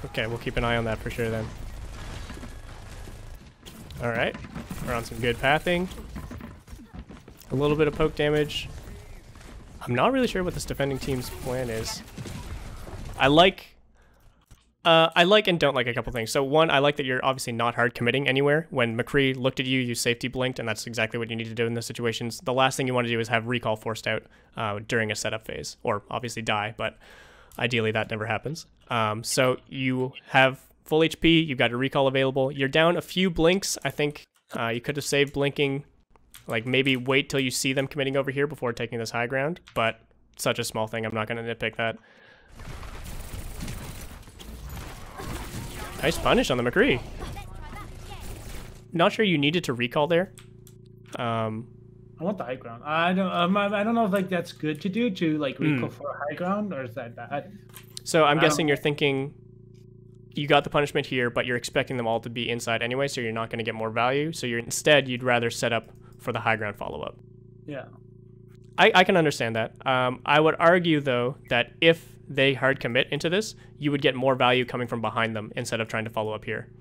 Okay, we'll keep an eye on that for sure then. All right, we're on some good pathing. A little bit of poke damage. I'm not really sure what this defending team's plan is. I like... Uh, I like and don't like a couple things. So one, I like that you're obviously not hard committing anywhere. When McCree looked at you, you safety blinked, and that's exactly what you need to do in those situations. The last thing you want to do is have recall forced out uh, during a setup phase, or obviously die, but ideally that never happens. Um, so you have full H P, you've got a recall available. You're down a few blinks. I think uh, you could have saved blinking... Like, maybe wait till you see them committing over here before taking this high ground, but such a small thing, I'm not going to nitpick that. Nice punish on the McCree. Not sure you needed to recall there. Um, I want the high ground. I don't um, I don't know if, like, that's good to do, to, like, recall mm. for high ground, or is that bad? So I'm guessing you're thinking... You got the punishment here, but you're expecting them all to be inside anyway, so you're not going to get more value. So you're instead, you'd rather set up for the high ground follow-up. Yeah. I, I can understand that. Um, I would argue, though, that if they hard commit into this, you would get more value coming from behind them instead of trying to follow up here.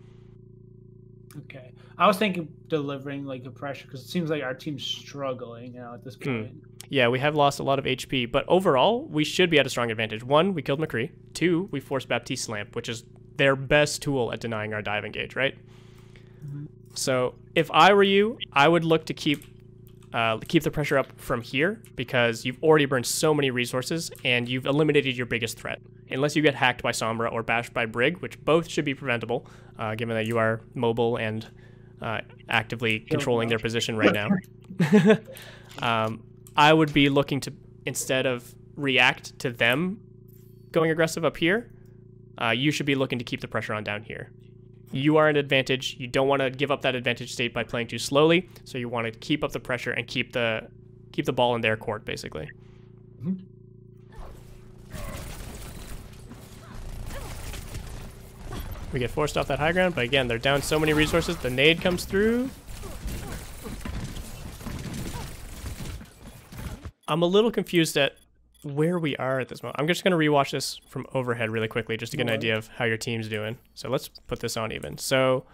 Okay. I was thinking delivering, like, the pressure, because it seems like our team's struggling now at this point. Mm. Yeah, we have lost a lot of H P, but overall, we should be at a strong advantage. One, we killed McCree. Two, we forced Baptiste slam, which is... their best tool at denying our dive engage, right? Mm-hmm. So if I were you, I would look to keep uh, keep the pressure up from here because you've already burned so many resources and you've eliminated your biggest threat. Unless you get hacked by Sombra or bashed by Brig, which both should be preventable, uh, given that you are mobile and uh, actively controlling their position right now. um, I would be looking to, instead of react to them going aggressive up here, Uh, you should be looking to keep the pressure on down here. You are an advantage. You don't want to give up that advantage state by playing too slowly, so you want to keep up the pressure and keep the keep the ball in their court, basically. Mm-hmm. We get forced off that high ground, but again, they're down so many resources. The nade comes through. I'm a little confused at where we are at this moment. I'm just going to rewatch this from overhead really quickly just to get an idea of how your team's doing. So let's put this on even. So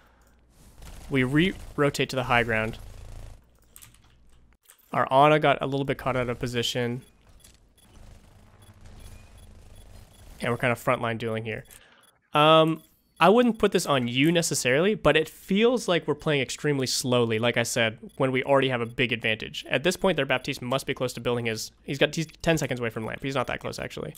we re-rotate to the high ground. Our Ana got a little bit caught out of position. And we're kind of frontline dueling here. Um, I wouldn't put this on you necessarily, but it feels like we're playing extremely slowly, like I said, when we already have a big advantage. At this point, their Baptiste must be close to building his... He's got he's ten seconds away from lamp. He's not that close, actually.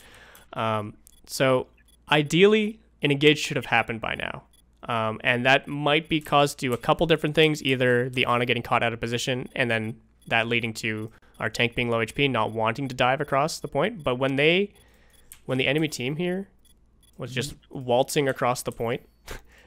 Um, so, ideally, an engage should have happened by now. Um, and that might be caused to a couple different things, either the Ana getting caught out of position, and then that leading to our tank being low H P, not wanting to dive across the point. But when they... When the enemy team here was just waltzing across the point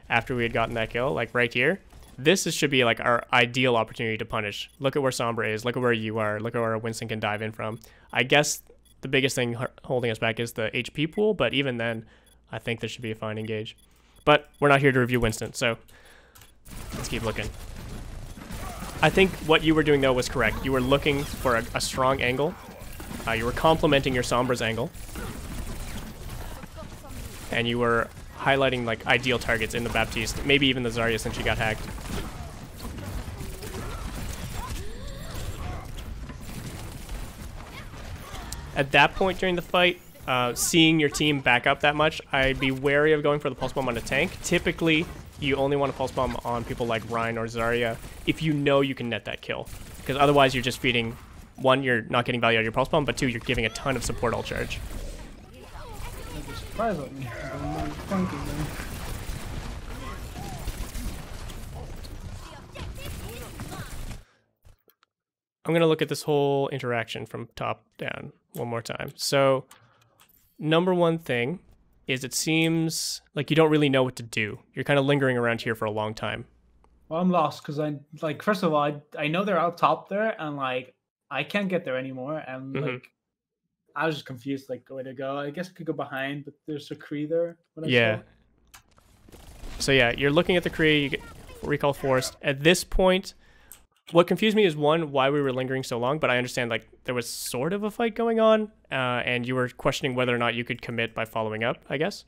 after we had gotten that kill, like right here, this is, should be like our ideal opportunity to punish. Look at where Sombra is. Look at where you are. Look at where Winston can dive in from. I guess the biggest thing holding us back is the H P pool, but even then, I think there should be a fine engage. But we're not here to review Winston, so let's keep looking. I think what you were doing, though, was correct. You were looking for a, a strong angle. Uh, you were complementing your Sombra's angle. And you were highlighting like ideal targets in the Baptiste, maybe even the Zarya since she got hacked. At that point during the fight, uh, seeing your team back up that much, I'd be wary of going for the pulse bomb on a tank. Typically, you only want to pulse bomb on people like Rein or Zarya if you know you can net that kill, because otherwise you're just feeding, one, you're not getting value out of your pulse bomb, but two, you're giving a ton of support all charge. I'm going to look at this whole interaction from top down one more time. So, number one thing is it seems like you don't really know what to do. You're kind of lingering around here for a long time. Well, I'm lost because I, like, first of all, I, I know they're out top there and, like, I can't get there anymore. And, mm-hmm. like, I was just confused, like, where to go. I guess I could go behind, but there's a Kree there. What I yeah. Saw. So, yeah, you're looking at the Kree, you get recall forced. At this point, what confused me is, one, why we were lingering so long, but I understand, like, there was sort of a fight going on, uh, and you were questioning whether or not you could commit by following up, I guess.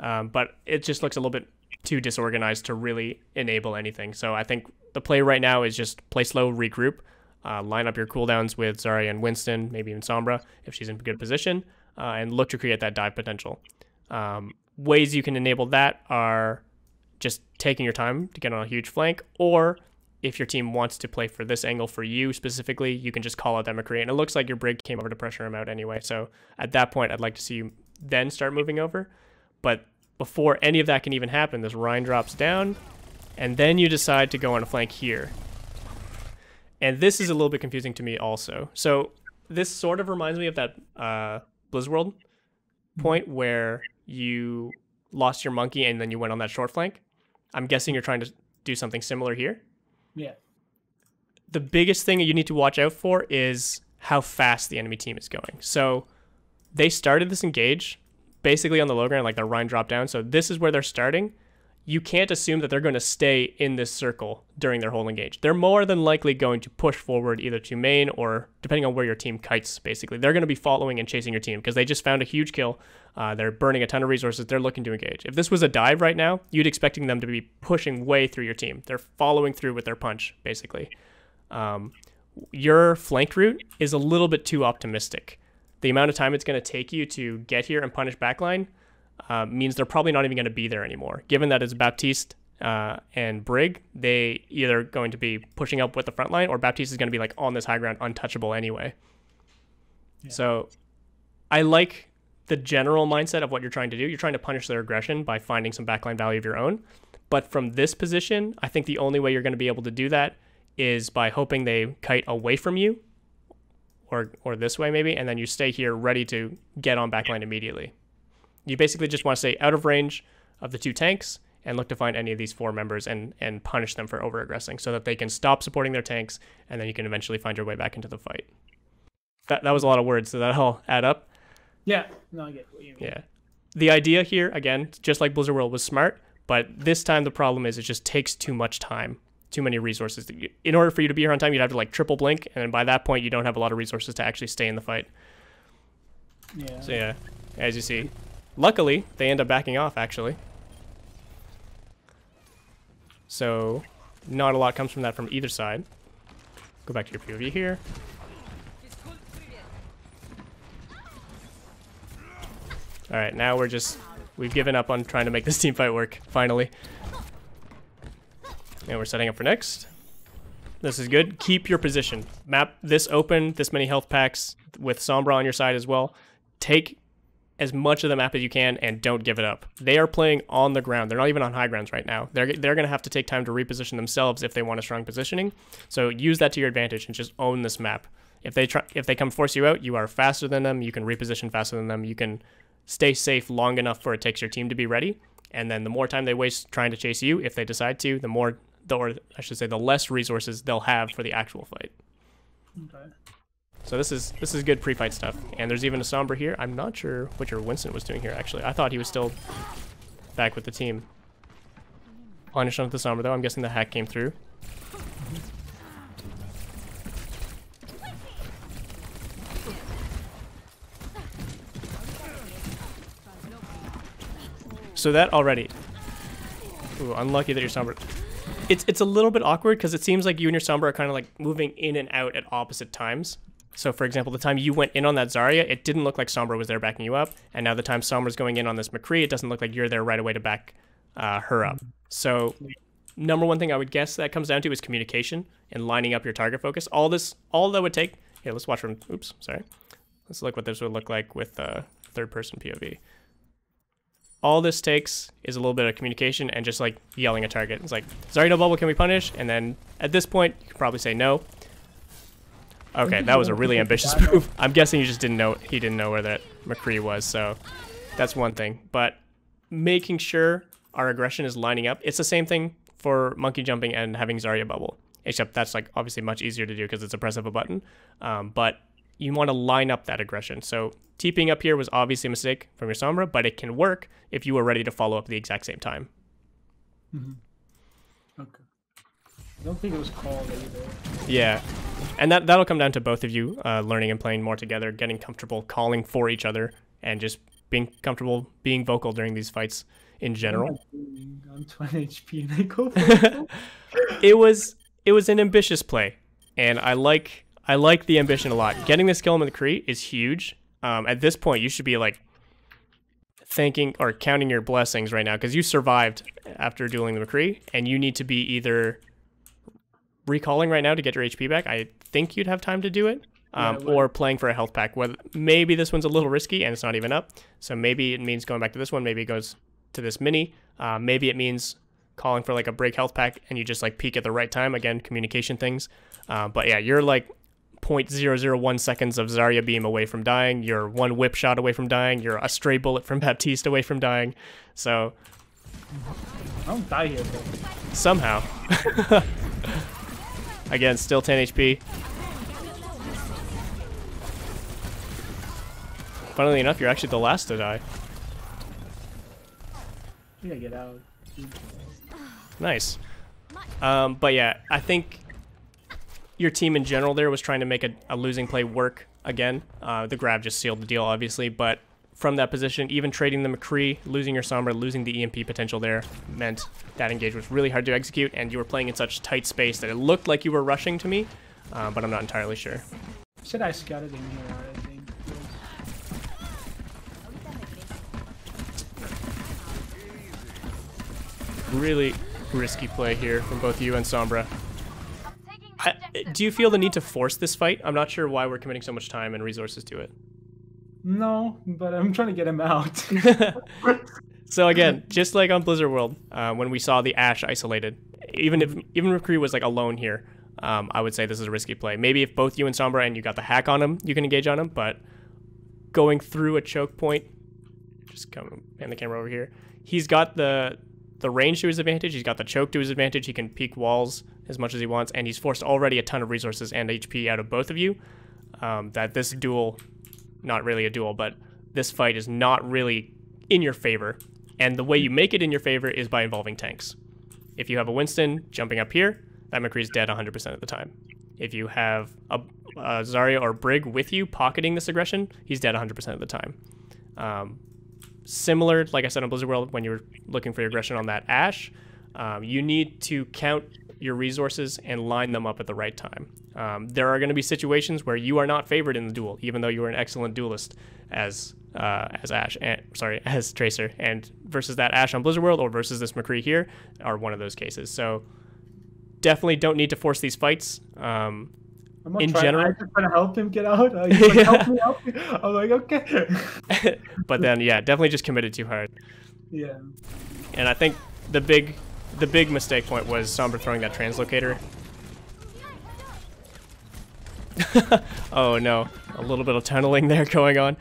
Um, but it just looks a little bit too disorganized to really enable anything. So I think the play right now is just play slow, regroup. Uh, line up your cooldowns with Zarya and Winston, maybe even Sombra, if she's in a good position, uh, and look to create that dive potential. Um, ways you can enable that are just taking your time to get on a huge flank, or if your team wants to play for this angle for you specifically, you can just call out that McCree, and it looks like your Brig came over to pressure him out anyway, so at that point, I'd like to see you then start moving over, but before any of that can even happen, this Rein drops down, and then you decide to go on a flank here. And this is a little bit confusing to me also. So this sort of reminds me of that uh, Blizzard World point where you lost your monkey and then you went on that short flank. I'm guessing you're trying to do something similar here. Yeah. The biggest thing that you need to watch out for is how fast the enemy team is going. So they started this engage basically on the low ground, like the Rein dropped down. So this is where they're starting. You can't assume that they're going to stay in this circle during their whole engage. They're more than likely going to push forward either to main or, depending on where your team kites, basically. They're going to be following and chasing your team because they just found a huge kill. Uh, they're burning a ton of resources. They're looking to engage. If this was a dive right now, you'd expecting them to be pushing way through your team. They're following through with their punch, basically. Um, your flank route is a little bit too optimistic. The amount of time it's going to take you to get here and punish backline Uh, means they're probably not even going to be there anymore. Given that it's Baptiste uh, and Brig, they either going to be pushing up with the front line or Baptiste is going to be like on this high ground untouchable anyway. Yeah. So I like the general mindset of what you're trying to do. You're trying to punish their aggression by finding some backline value of your own. But from this position, I think the only way you're going to be able to do that is by hoping they kite away from you or, or this way maybe, and then you stay here ready to get on backline immediately. You basically just want to stay out of range of the two tanks and look to find any of these four members and, and punish them for over-aggressing so that they can stop supporting their tanks and then you can eventually find your way back into the fight. That that was a lot of words, so that all add up. Yeah, no, I get what you mean. Yeah. The idea here, again, just like Blizzard World, was smart, but this time the problem is it just takes too much time too many resources. In order for you to be here on time, you'd have to like triple blink, and by that point, you don't have a lot of resources to actually stay in the fight. Yeah. So yeah, as you see, luckily they end up backing off actually. So not a lot comes from that from either side. Go back to your P O V here. All right, now we're just, we've given up on trying to make this team fight work, finally. And we're setting up for next. This is good. Keep your position. Map this open, this many health packs with Sombra on your side as well. Take as much of the map as you can and don't give it up. They are playing on the ground. They're not even on high grounds right now. They're, they're going to have to take time to reposition themselves if they want a strong positioning. So use that to your advantage and just own this map. If they try, if they come force you out, you are faster than them. You can reposition faster than them. You can stay safe long enough for it takes your team to be ready. And then the more time they waste trying to chase you, if they decide to, the more... The, or I should say the less resources they'll have for the actual fight. Okay. So this is this is good pre-fight stuff. And there's even a Sombra here. I'm not sure what your Winston was doing here, actually. I thought he was still back with the team. Punish on the Sombra, though. I'm guessing the hack came through. So that already... Ooh, unlucky that your Sombra... It's, it's a little bit awkward because it seems like you and your Sombra are kind of like moving in and out at opposite times. So for example, the time you went in on that Zarya, it didn't look like Sombra was there backing you up. And now the time Sombra's going in on this McCree, it doesn't look like you're there right away to back uh, her up. So number one thing I would guess that comes down to is communication and lining up your target focus. All this, all that would take, here, let's watch from, oops, sorry. Let's look what this would look like with uh, third person P O V. All this takes is a little bit of communication and just like yelling at target. It's like, sorry, no bubble, can we punish? And then at this point, you can probably say no. Okay, that was a really ambitious move. I'm guessing you just didn't know, he didn't know where that McCree was, so that's one thing. But making sure our aggression is lining up. It's the same thing for monkey jumping and having Zarya bubble, except that's like obviously much easier to do because it's a press of a button. Um, but you want to line up that aggression. So TPing up here was obviously a mistake from your Sombra, but it can work if you were ready to follow up the exact same time. Mm-hmm. Okay. I don't think it was called either. Yeah. And that, that'll come down to both of you uh, learning and playing more together, getting comfortable, calling for each other, and just being comfortable, being vocal during these fights in general. I'm twenty H P and I go vocal. It was, it was an ambitious play, and I like... I like the ambition a lot. Getting this kill in the McCree is huge. Um, at this point, you should be like thanking or counting your blessings right now because you survived after dueling the McCree, and you need to be either recalling right now to get your H P back. I think you'd have time to do it, um, yeah, it or playing for a health pack. Whether, maybe this one's a little risky and it's not even up, so maybe it means going back to this one. Maybe it goes to this mini. Uh, maybe it means calling for like a break health pack and you just like peek at the right time. Again, communication things. Uh, but yeah, you're like zero point zero zero one seconds of Zarya beam away from dying, you're one whip shot away from dying, you're a stray bullet from Baptiste away from dying, so... I don't die here, though. Somehow. Again, still ten H P. Funnily enough, you're actually the last to die. You gotta get out. Nice. Um, but yeah, I think... your team in general there was trying to make a, a losing play work again. Uh, the grab just sealed the deal, obviously, but from that position, even trading the McCree, losing your Sombra, losing the E M P potential there, meant that engage was really hard to execute, and you were playing in such tight space that it looked like you were rushing to me, uh, but I'm not entirely sure. Should I scout it in here? I think. Really risky play here from both you and Sombra. I, do you feel the need to force this fight? I'm not sure why we're committing so much time and resources to it. No, but I'm trying to get him out. So again, just like on Blizzard World, uh, when we saw the Ashe isolated, even if even if McCree was like alone here, um, I would say this is a risky play. Maybe if both you and Sombra and you got the hack on him, you can engage on him, but going through a choke point, just come pan the camera over here. He's got the... the range to his advantage, he's got the choke to his advantage, he can peek walls as much as he wants, and he's forced already a ton of resources and H P out of both of you, um, that this duel, not really a duel, but this fight is not really in your favor, and the way you make it in your favor is by involving tanks. If you have a Winston jumping up here, that McCree's dead one hundred percent of the time. If you have a, a Zarya or Brig with you pocketing this aggression, he's dead one hundred percent of the time. Um, similar, like I said, on Blizzard World, when you were looking for your aggression on that Ashe, um, you need to count your resources and line them up at the right time. Um, there are going to be situations where you are not favored in the duel, even though you are an excellent duelist as uh, as Ashe, and, sorry, as Tracer, and versus that Ashe on Blizzard World or versus this McCree here are one of those cases. So definitely don't need to force these fights. Um, I'm not in trying, general, I'm just trying to help him get out. Uh, he's like, yeah. help me, help me. I'm like, okay. But then, yeah, definitely just committed too hard. Yeah. And I think the big. The big mistake point was Sombra throwing that translocator. Oh no, a little bit of tunneling there going on.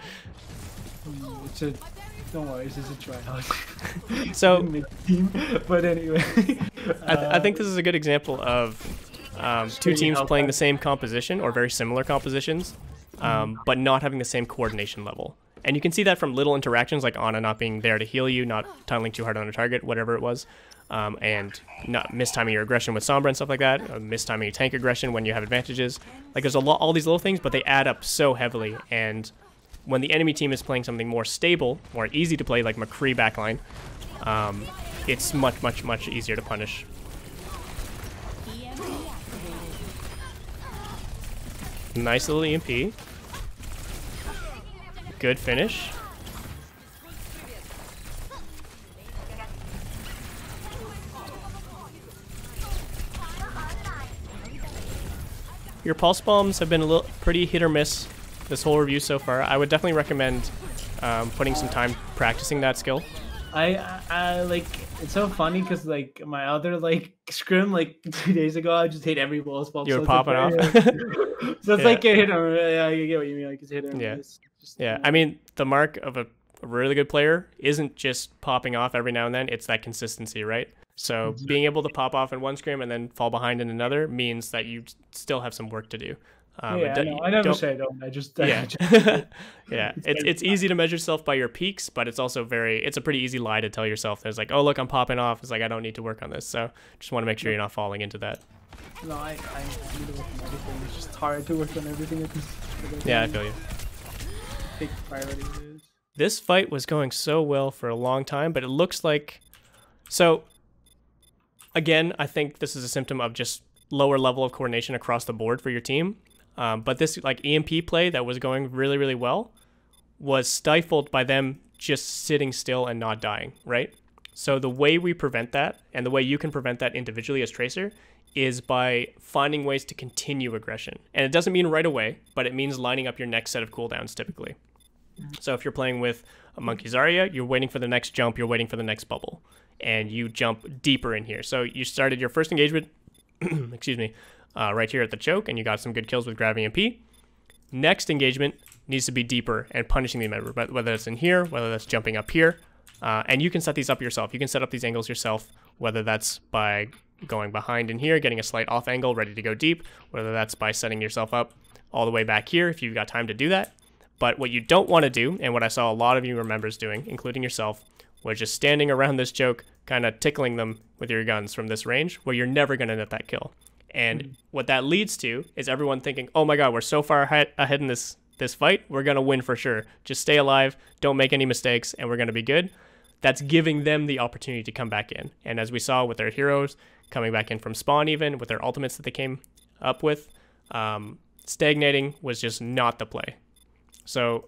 It's a, don't worry, this is a tryhard. So, but anyway, I, th I think this is a good example of um, two teams playing the same composition or very similar compositions, um, but not having the same coordination level. And you can see that from little interactions like Ana not being there to heal you, not tunneling too hard on a target, whatever it was. Um, and not mistiming your aggression with Sombra and stuff like that, uh, mistiming your tank aggression when you have advantages. Like there's a lot, all these little things, but they add up so heavily. And when the enemy team is playing something more stable, more easy to play, like McCree backline, um, it's much, much, much easier to punish. Nice little E M P. Good finish. Your pulse bombs have been a little pretty hit or miss this whole review so far. I would definitely recommend um, putting some time practicing that skill. I, I, I like it's so funny because like my other like scrim like two days ago, I just hit every pulse bomb. You were so popping like, off. So it's yeah. like a hit or yeah, I get what you mean. Like it's hit or yeah. miss. Just, yeah, you know. I mean the mark of a really good player isn't just popping off every now and then. It's that consistency, right? So being able to pop off in one scrim and then fall behind in another means that you still have some work to do. Um, yeah, no, I never don't, say I don't. I just yeah, I just, yeah. It's it's, it's easy to measure yourself by your peaks, but it's also very it's a pretty easy lie to tell yourself. There's like, oh look, I'm popping off. It's like I don't need to work on this. So just want to make sure you're not falling into that. No, I I need to work on everything. It's just hard to work on everything. Yeah, I feel you. Big priority. This fight was going so well for a long time, but it looks like so. Again, I think this is a symptom of just lower level of coordination across the board for your team. Um, but this like E M P play that was going really, really well was stifled by them just sitting still and not dying, right? So the way we prevent that and the way you can prevent that individually as Tracer is by finding ways to continue aggression. And it doesn't mean right away, but it means lining up your next set of cooldowns typically. So if you're playing with a Monkey Zarya, you're waiting for the next jump, you're waiting for the next bubble. And you jump deeper in here. So you started your first engagement, excuse me, uh, right here at the choke, and you got some good kills with grabbing M P. Next engagement needs to be deeper and punishing the member, but whether it's in here, whether that's jumping up here, uh, and you can set these up yourself. You can set up these angles yourself, whether that's by going behind in here, getting a slight off angle, ready to go deep, whether that's by setting yourself up all the way back here if you've got time to do that. But what you don't want to do, and what I saw a lot of you members doing, including yourself, was just standing around this choke, kind of tickling them with your guns from this range, where you're never going to net that kill. And what that leads to is everyone thinking, oh my god, we're so far ahead in this, this fight, we're going to win for sure. Just stay alive, don't make any mistakes, and we're going to be good. That's giving them the opportunity to come back in. And as we saw with their heroes coming back in from spawn even, with their ultimates that they came up with, um, stagnating was just not the play. So...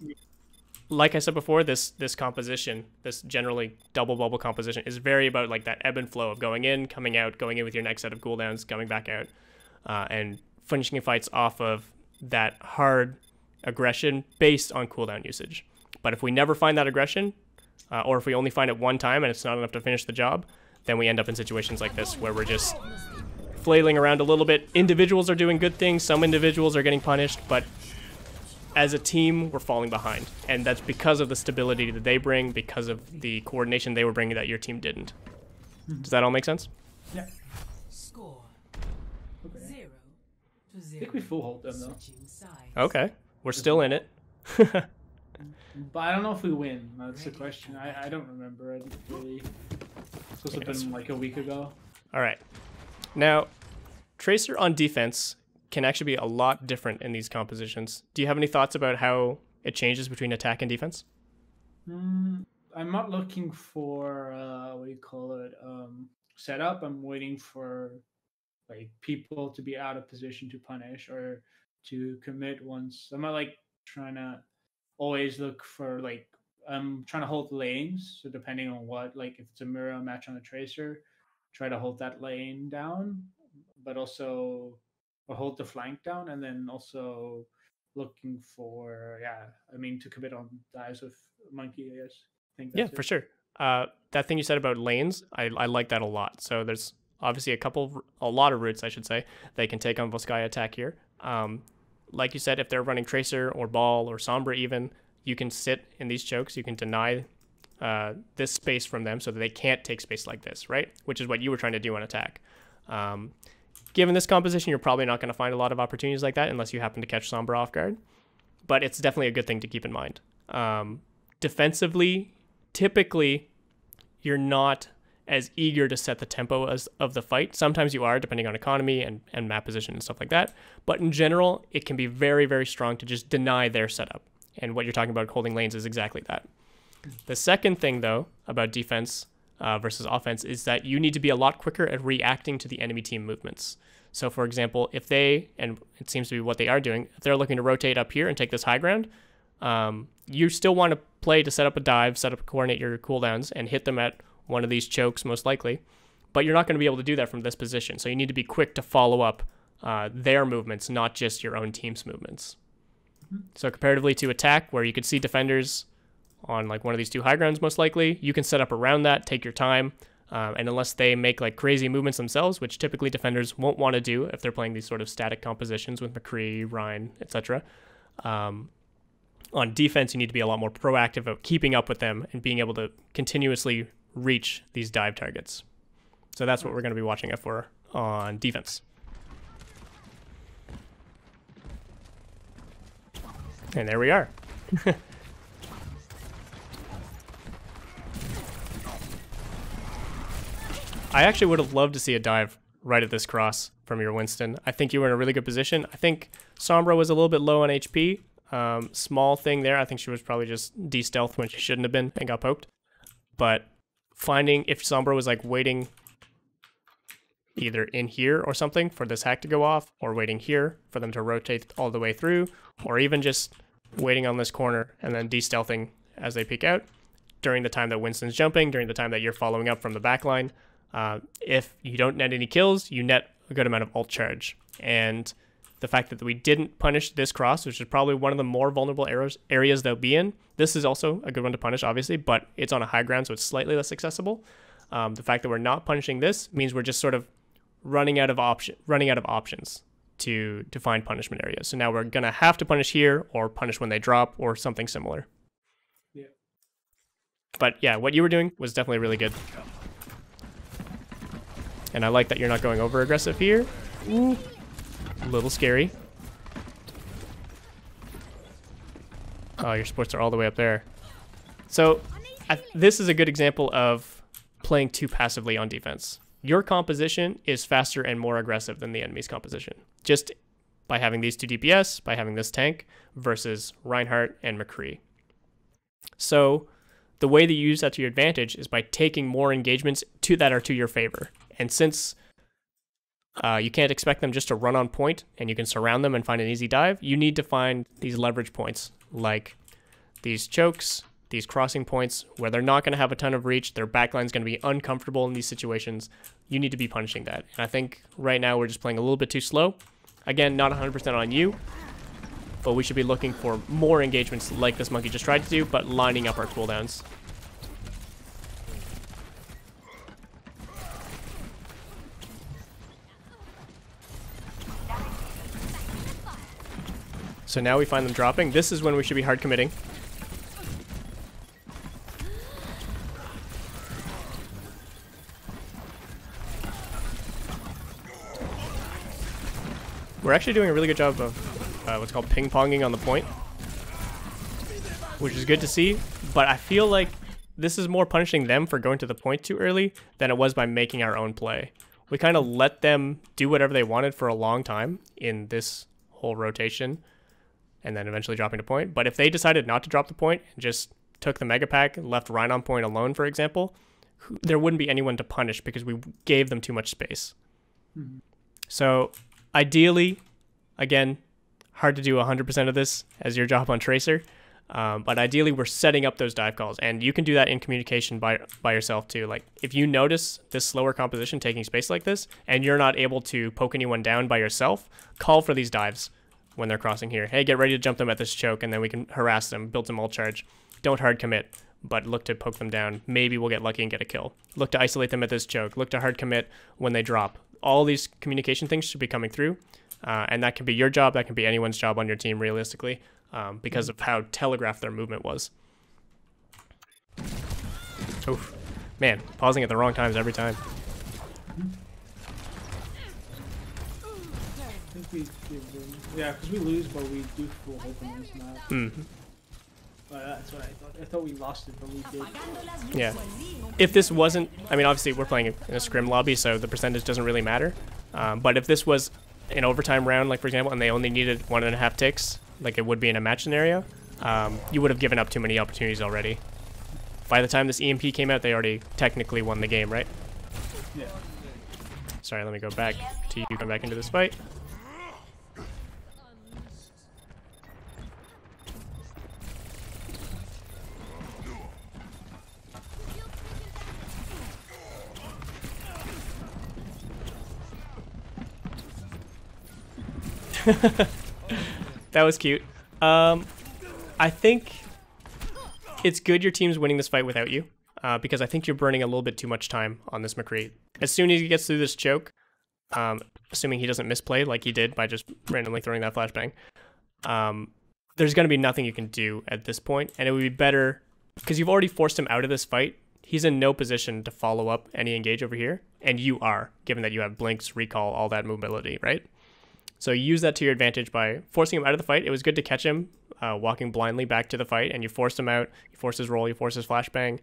like I said before, this this composition, this generally double bubble composition, is very about like that ebb and flow of going in, coming out, going in with your next set of cooldowns, coming back out, uh, and finishing fights off of that hard aggression based on cooldown usage. But if we never find that aggression, uh, or if we only find it one time and it's not enough to finish the job, then we end up in situations like this where we're just flailing around a little bit. Individuals are doing good things, some individuals are getting punished, but... as a team, we're falling behind, and that's because of the stability that they bring, because of the coordination they were bringing that your team didn't. Mm-hmm. Does that all make sense? Yeah. Score okay. zero to zero. I think we full hold them though. Okay, we're still in it. But I don't know if we win. That's the question. I I don't remember. I didn't really. This must have been like a week ago. All right. Now, Tracer on defense can actually be a lot different in these compositions. Do you have any thoughts about how it changes between attack and defense? Mm, I'm not looking for, uh, what do you call it, um, setup. I'm waiting for like people to be out of position to punish or to commit once. I'm not like trying to always look for like, I'm trying to hold lanes. So depending on what, like if it's a mirror match on a Tracer, try to hold that lane down, but also or hold the flank down, and then also looking for, yeah, I mean, to commit on dives with Monkey, I guess. I think that's yeah, it. for sure. Uh, that thing you said about lanes, I, I like that a lot. So there's obviously a couple, a lot of routes, I should say, they can take on Volskaya attack here. Um, like you said, if they're running Tracer or Ball or Sombra even, you can sit in these chokes, you can deny uh, this space from them so that they can't take space like this, right? Which is what you were trying to do on attack. Um, Given this composition, you're probably not going to find a lot of opportunities like that unless you happen to catch Sombra off guard. But it's definitely a good thing to keep in mind. Um, defensively, typically, you're not as eager to set the tempo as, of the fight. Sometimes you are, depending on economy and, and map position and stuff like that. But in general, it can be very, very strong to just deny their setup. And what you're talking about holding lanes is exactly that. The second thing, though, about defense Uh, versus offense is that you need to be a lot quicker at reacting to the enemy team movements. So for example, if they, and it seems to be what they are doing, if they're looking to rotate up here and take this high ground, um, you still want to play to set up a dive, set up, coordinate your cooldowns, and hit them at one of these chokes most likely, but you're not going to be able to do that from this position. So you need to be quick to follow up uh, their movements, not just your own team's movements. Mm-hmm. So comparatively to attack, where you could see defenders on like one of these two high grounds most likely, you can set up around that, take your time, um, and unless they make like crazy movements themselves, which typically defenders won't want to do if they're playing these sort of static compositions with McCree, Ryan, et cetera. Um, on defense, you need to be a lot more proactive about keeping up with them and being able to continuously reach these dive targets. So that's what we're going to be watching out for on defense. And there we are. I actually would have loved to see a dive right at this cross from your Winston. I think you were in a really good position. I think Sombra was a little bit low on H P. Um, small thing there. I think she was probably just de-stealthed when she shouldn't have been and got poked. But finding if Sombra was like waiting either in here or something for this hack to go off, or waiting here for them to rotate all the way through, or even just waiting on this corner and then de-stealthing as they peek out during the time that Winston's jumping, during the time that you're following up from the back line. Uh, if you don't net any kills, you net a good amount of ult charge. And the fact that we didn't punish this cross, which is probably one of the more vulnerable areas, areas they'll be in, this is also a good one to punish, obviously, but it's on a high ground, so it's slightly less accessible. Um, the fact that we're not punishing this means we're just sort of running out of option, running out of options to, to find punishment areas. So now we're going to have to punish here, or punish when they drop, or something similar. Yeah. But yeah, what you were doing was definitely really good. And I like that you're not going over aggressive here. Ooh, a little scary. Oh, your supports are all the way up there. So I, this is a good example of playing too passively on defense. Your composition is faster and more aggressive than the enemy's composition, just by having these two D P S, by having this tank versus Reinhardt and McCree. So the way that you use that to your advantage is by taking more engagements to that are to your favor. And since uh, you can't expect them just to run on point and you can surround them and find an easy dive, you need to find these leverage points like these chokes, these crossing points where they're not going to have a ton of reach. Their backline's going to be uncomfortable in these situations. You need to be punishing that. And I think right now we're just playing a little bit too slow. Again, not one hundred percent on you, but we should be looking for more engagements like this monkey just tried to do, but lining up our cooldowns. So now we find them dropping. This is when we should be hard committing. We're actually doing a really good job of uh, what's called ping-ponging on the point, which is good to see, but I feel like this is more punishing them for going to the point too early than it was by making our own play. We kind of let them do whatever they wanted for a long time in this whole rotation, and then eventually dropping to point. But if they decided not to drop the point and just took the mega pack and left Rhine on point alone, for example, there wouldn't be anyone to punish because we gave them too much space. Mm-hmm. So ideally, again, hard to do one hundred percent of this as your job on Tracer. Um, but ideally, we're setting up those dive calls, and you can do that in communication by by yourself too. Like, if you notice this slower composition taking space like this, and you're not able to poke anyone down by yourself, call for these dives when they're crossing here. Hey, get ready to jump them at this choke, and then we can harass them, build some ult charge. Don't hard commit, but look to poke them down. Maybe we'll get lucky and get a kill. Look to isolate them at this choke. Look to hard commit when they drop. All these communication things should be coming through, uh, and that can be your job. That can be anyone's job on your team, realistically. Um, because of how telegraphed their movement was. Oof. Man, pausing at the wrong times every time. I think we give them... Yeah, because we lose, but we do full open this map. Mm-hmm. Well, that's what I thought. I thought we lost it, but we did. Yeah. If this wasn't... I mean, obviously, we're playing in a scrim lobby, so the percentage doesn't really matter. Um, but if this was an overtime round, like, for example, and they only needed one and a half ticks... like it would be in a match scenario, um, you would have given up too many opportunities already. By the time this E M P came out, they already technically won the game, right? Yeah. Sorry, let me go back to you, come back into this fight. That was cute. Um, I think it's good your team's winning this fight without you, uh, because I think you're burning a little bit too much time on this McCree. As soon as he gets through this choke, um, assuming he doesn't misplay like he did by just randomly throwing that flashbang, um, there's going to be nothing you can do at this point, and it would be better, because you've already forced him out of this fight. He's in no position to follow up any engage over here, and you are, given that you have blinks, recall, all that mobility, right? So you use that to your advantage by forcing him out of the fight. It was good to catch him uh, walking blindly back to the fight, and you forced him out, you forced his roll, you forced his flashbang,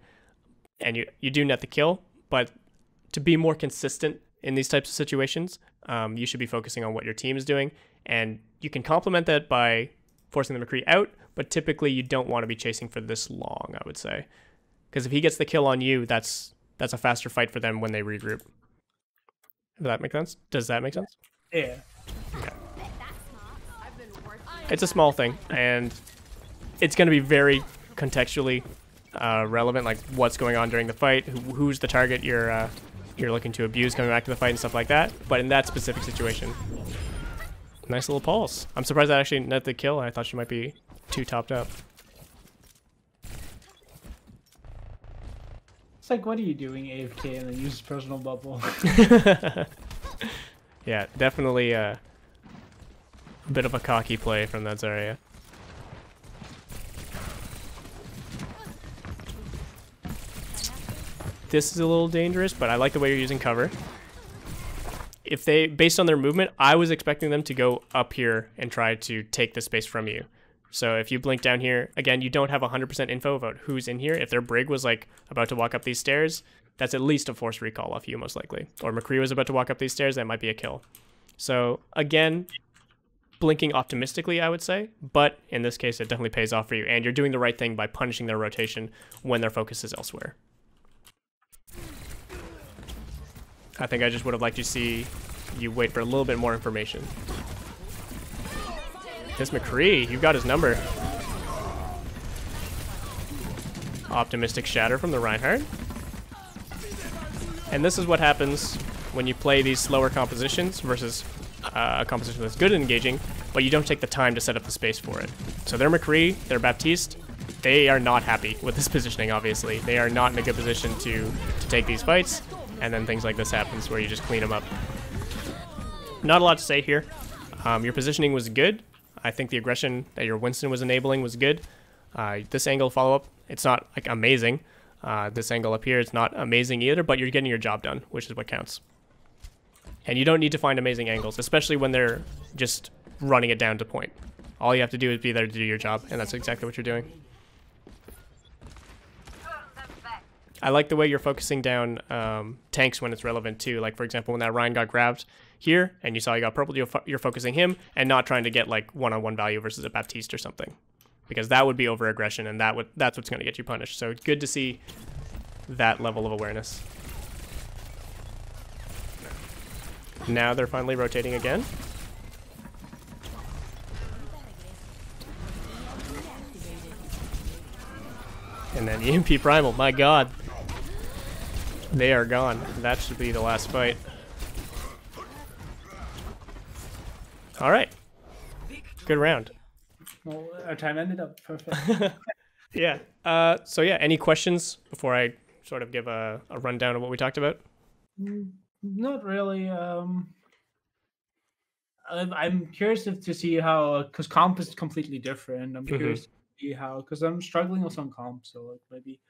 and you, you do net the kill. But to be more consistent in these types of situations, um, you should be focusing on what your team is doing, and you can complement that by forcing the McCree out, but typically you don't want to be chasing for this long, I would say. Because if he gets the kill on you, that's that's a faster fight for them when they regroup. Does that make sense? Does that make sense? Yeah. Okay. It's a small thing, and it's going to be very contextually uh, relevant, like what's going on during the fight, who, who's the target you're uh, you're looking to abuse coming back to the fight and stuff like that. But in that specific situation, nice little pulse. I'm surprised that actually net the kill. I thought she might be too topped up. It's like, what are you doing, A F K, and then use personal bubble? Yeah, definitely uh, a bit of a cocky play from that Zarya. This is a little dangerous, but I like the way you're using cover. If they, based on their movement, I was expecting them to go up here and try to take the space from you. So if you blink down here, again, you don't have one hundred percent info about who's in here. If their Brig was like about to walk up these stairs, that's at least a forced recall off you, most likely. Or McCree was about to walk up these stairs, that might be a kill. So, again, blinking optimistically, I would say, but in this case, it definitely pays off for you, and you're doing the right thing by punishing their rotation when their focus is elsewhere. I think I just would have liked to see you wait for a little bit more information. This McCree, you've got his number. Optimistic shatter from the Reinhardt. And this is what happens when you play these slower compositions versus uh, a composition that's good and engaging, but you don't take the time to set up the space for it. So they're McCree, they're Baptiste, they are not happy with this positioning, obviously. They are not in a good position to, to take these fights, and then things like this happens where you just clean them up. Not a lot to say here. Um, your positioning was good. I think the aggression that your Winston was enabling was good. Uh, this angle follow-up, it's not like amazing. Uh, this angle up here is not amazing either, but you're getting your job done, which is what counts. And you don't need to find amazing angles, especially when they're just running it down to point. All you have to do is be there to do your job, and that's exactly what you're doing. I like the way you're focusing down um, tanks when it's relevant too. Like, for example, when that Ryan got grabbed here and you saw he got purpled, you're, fo you're focusing him and not trying to get like one-on-one value versus a Baptiste or something, because that would be over-aggression and that would that's what's going to get you punished. So good to see that level of awareness. Now they're finally rotating again. And then E M P Primal, my god. They are gone. That should be the last fight. Alright. Good round. Well, our time ended up perfect. Yeah. Uh, so yeah, any questions before I sort of give a, a rundown of what we talked about? Not really. Um, I'm, I'm curious if, to see how, because comp is completely different. I'm curious mm-hmm. how, because I'm struggling with some comp, so like maybe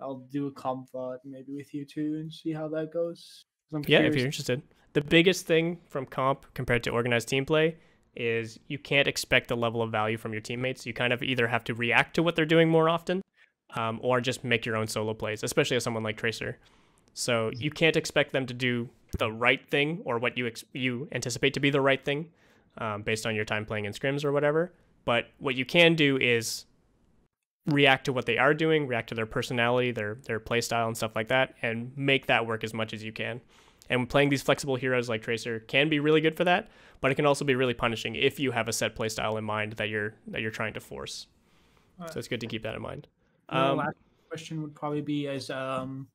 I'll do a comp V O D maybe with you too and see how that goes. Yeah, if you're interested. The biggest thing from comp compared to organized team play is you can't expect the level of value from your teammates. You kind of either have to react to what they're doing more often, um, or just make your own solo plays, especially as someone like Tracer. So you can't expect them to do the right thing or what you ex you anticipate to be the right thing um, based on your time playing in scrims or whatever. But what you can do is react to what they are doing, react to their personality, their their play style and stuff like that, and make that work as much as you can. And playing these flexible heroes like Tracer can be really good for that, but it can also be really punishing if you have a set play style in mind that you're that you're trying to force. Right. So it's good to keep that in mind. My um, last question would probably be as um,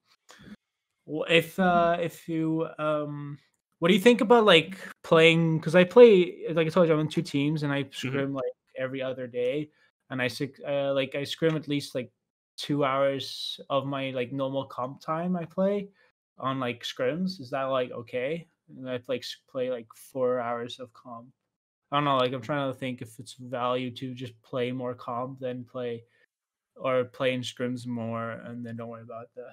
if uh, if you. Um, what do you think about like playing? Because I play, like I told you, I'm in two teams and I scrim mm-hmm. like every other day, and I uh, like I scrim at least like two hours of my like normal comp time I play on like scrims. Is that like okay? And I like play like four hours of comp. I don't know. Like I'm trying to think if it's value to just play more comp than play, or play in scrims more and then don't worry about the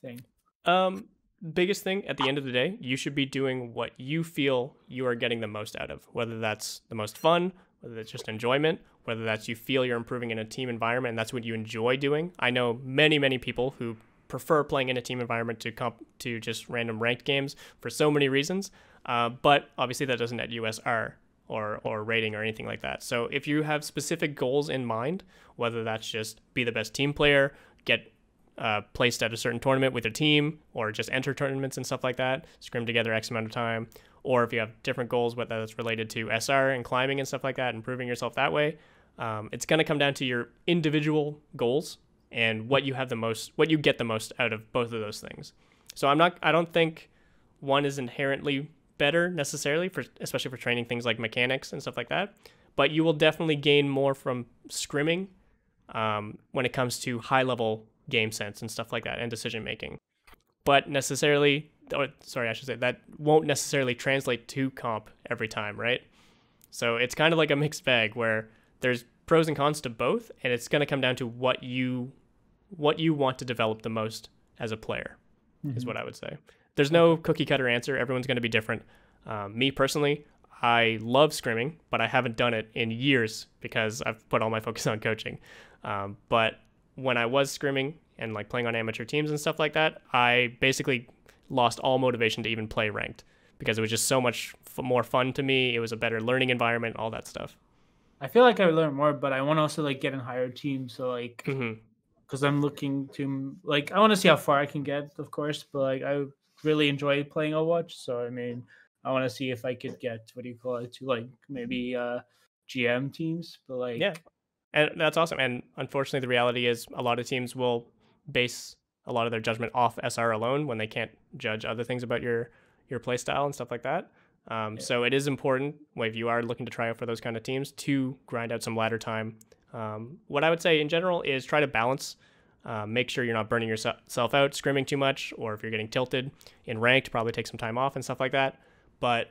thing. Um. Biggest thing at the end of the day, you should be doing what you feel you are getting the most out of, whether that's the most fun, whether that's just enjoyment, whether that's you feel you're improving in a team environment and that's what you enjoy doing. I know many, many people who prefer playing in a team environment to comp to just random ranked games for so many reasons, uh, but obviously that doesn't at U S R or, or rating or anything like that. So if you have specific goals in mind, whether that's just be the best team player, get Uh, placed at a certain tournament with your team, or just enter tournaments and stuff like that, scrim together X amount of time, or if you have different goals, whether that's related to S R and climbing and stuff like that, improving yourself that way, um, it's going to come down to your individual goals and what you have the most, what you get the most out of both of those things. So I'm not, I don't think one is inherently better necessarily, for especially for training things like mechanics and stuff like that, but you will definitely gain more from scrimming um, when it comes to high level game sense and stuff like that and decision making, but necessarily or sorry I should say that won't necessarily translate to comp every time, right? So it's kind of like a mixed bag where there's pros and cons to both, and it's going to come down to what you what you want to develop the most as a player. Mm-hmm. Is what I would say. There's no cookie cutter answer. Everyone's going to be different. Um, me personally, I love scrimming, but I haven't done it in years because I've put all my focus on coaching. Um, but when I was scrimming and like playing on amateur teams and stuff like that, I basically lost all motivation to even play ranked because it was just so much f more fun to me. It was a better learning environment, all that stuff. I feel like I learned more, but I want to also like get in higher teams. So like, because mm-hmm. I'm looking to like, I want to see how far I can get, of course, but like I really enjoy playing Overwatch. So I mean, I want to see if I could get, what do you call it, to like maybe uh, G M teams, but like, yeah. And that's awesome. And unfortunately, the reality is a lot of teams will base a lot of their judgment off S R alone when they can't judge other things about your your play style and stuff like that. Um, yeah. So it is important if you are looking to try out for those kind of teams to grind out some ladder time. Um, what I would say in general is try to balance. Uh, make sure you're not burning yourself out, scrimming too much, or if you're getting tilted in ranked, probably take some time off and stuff like that. But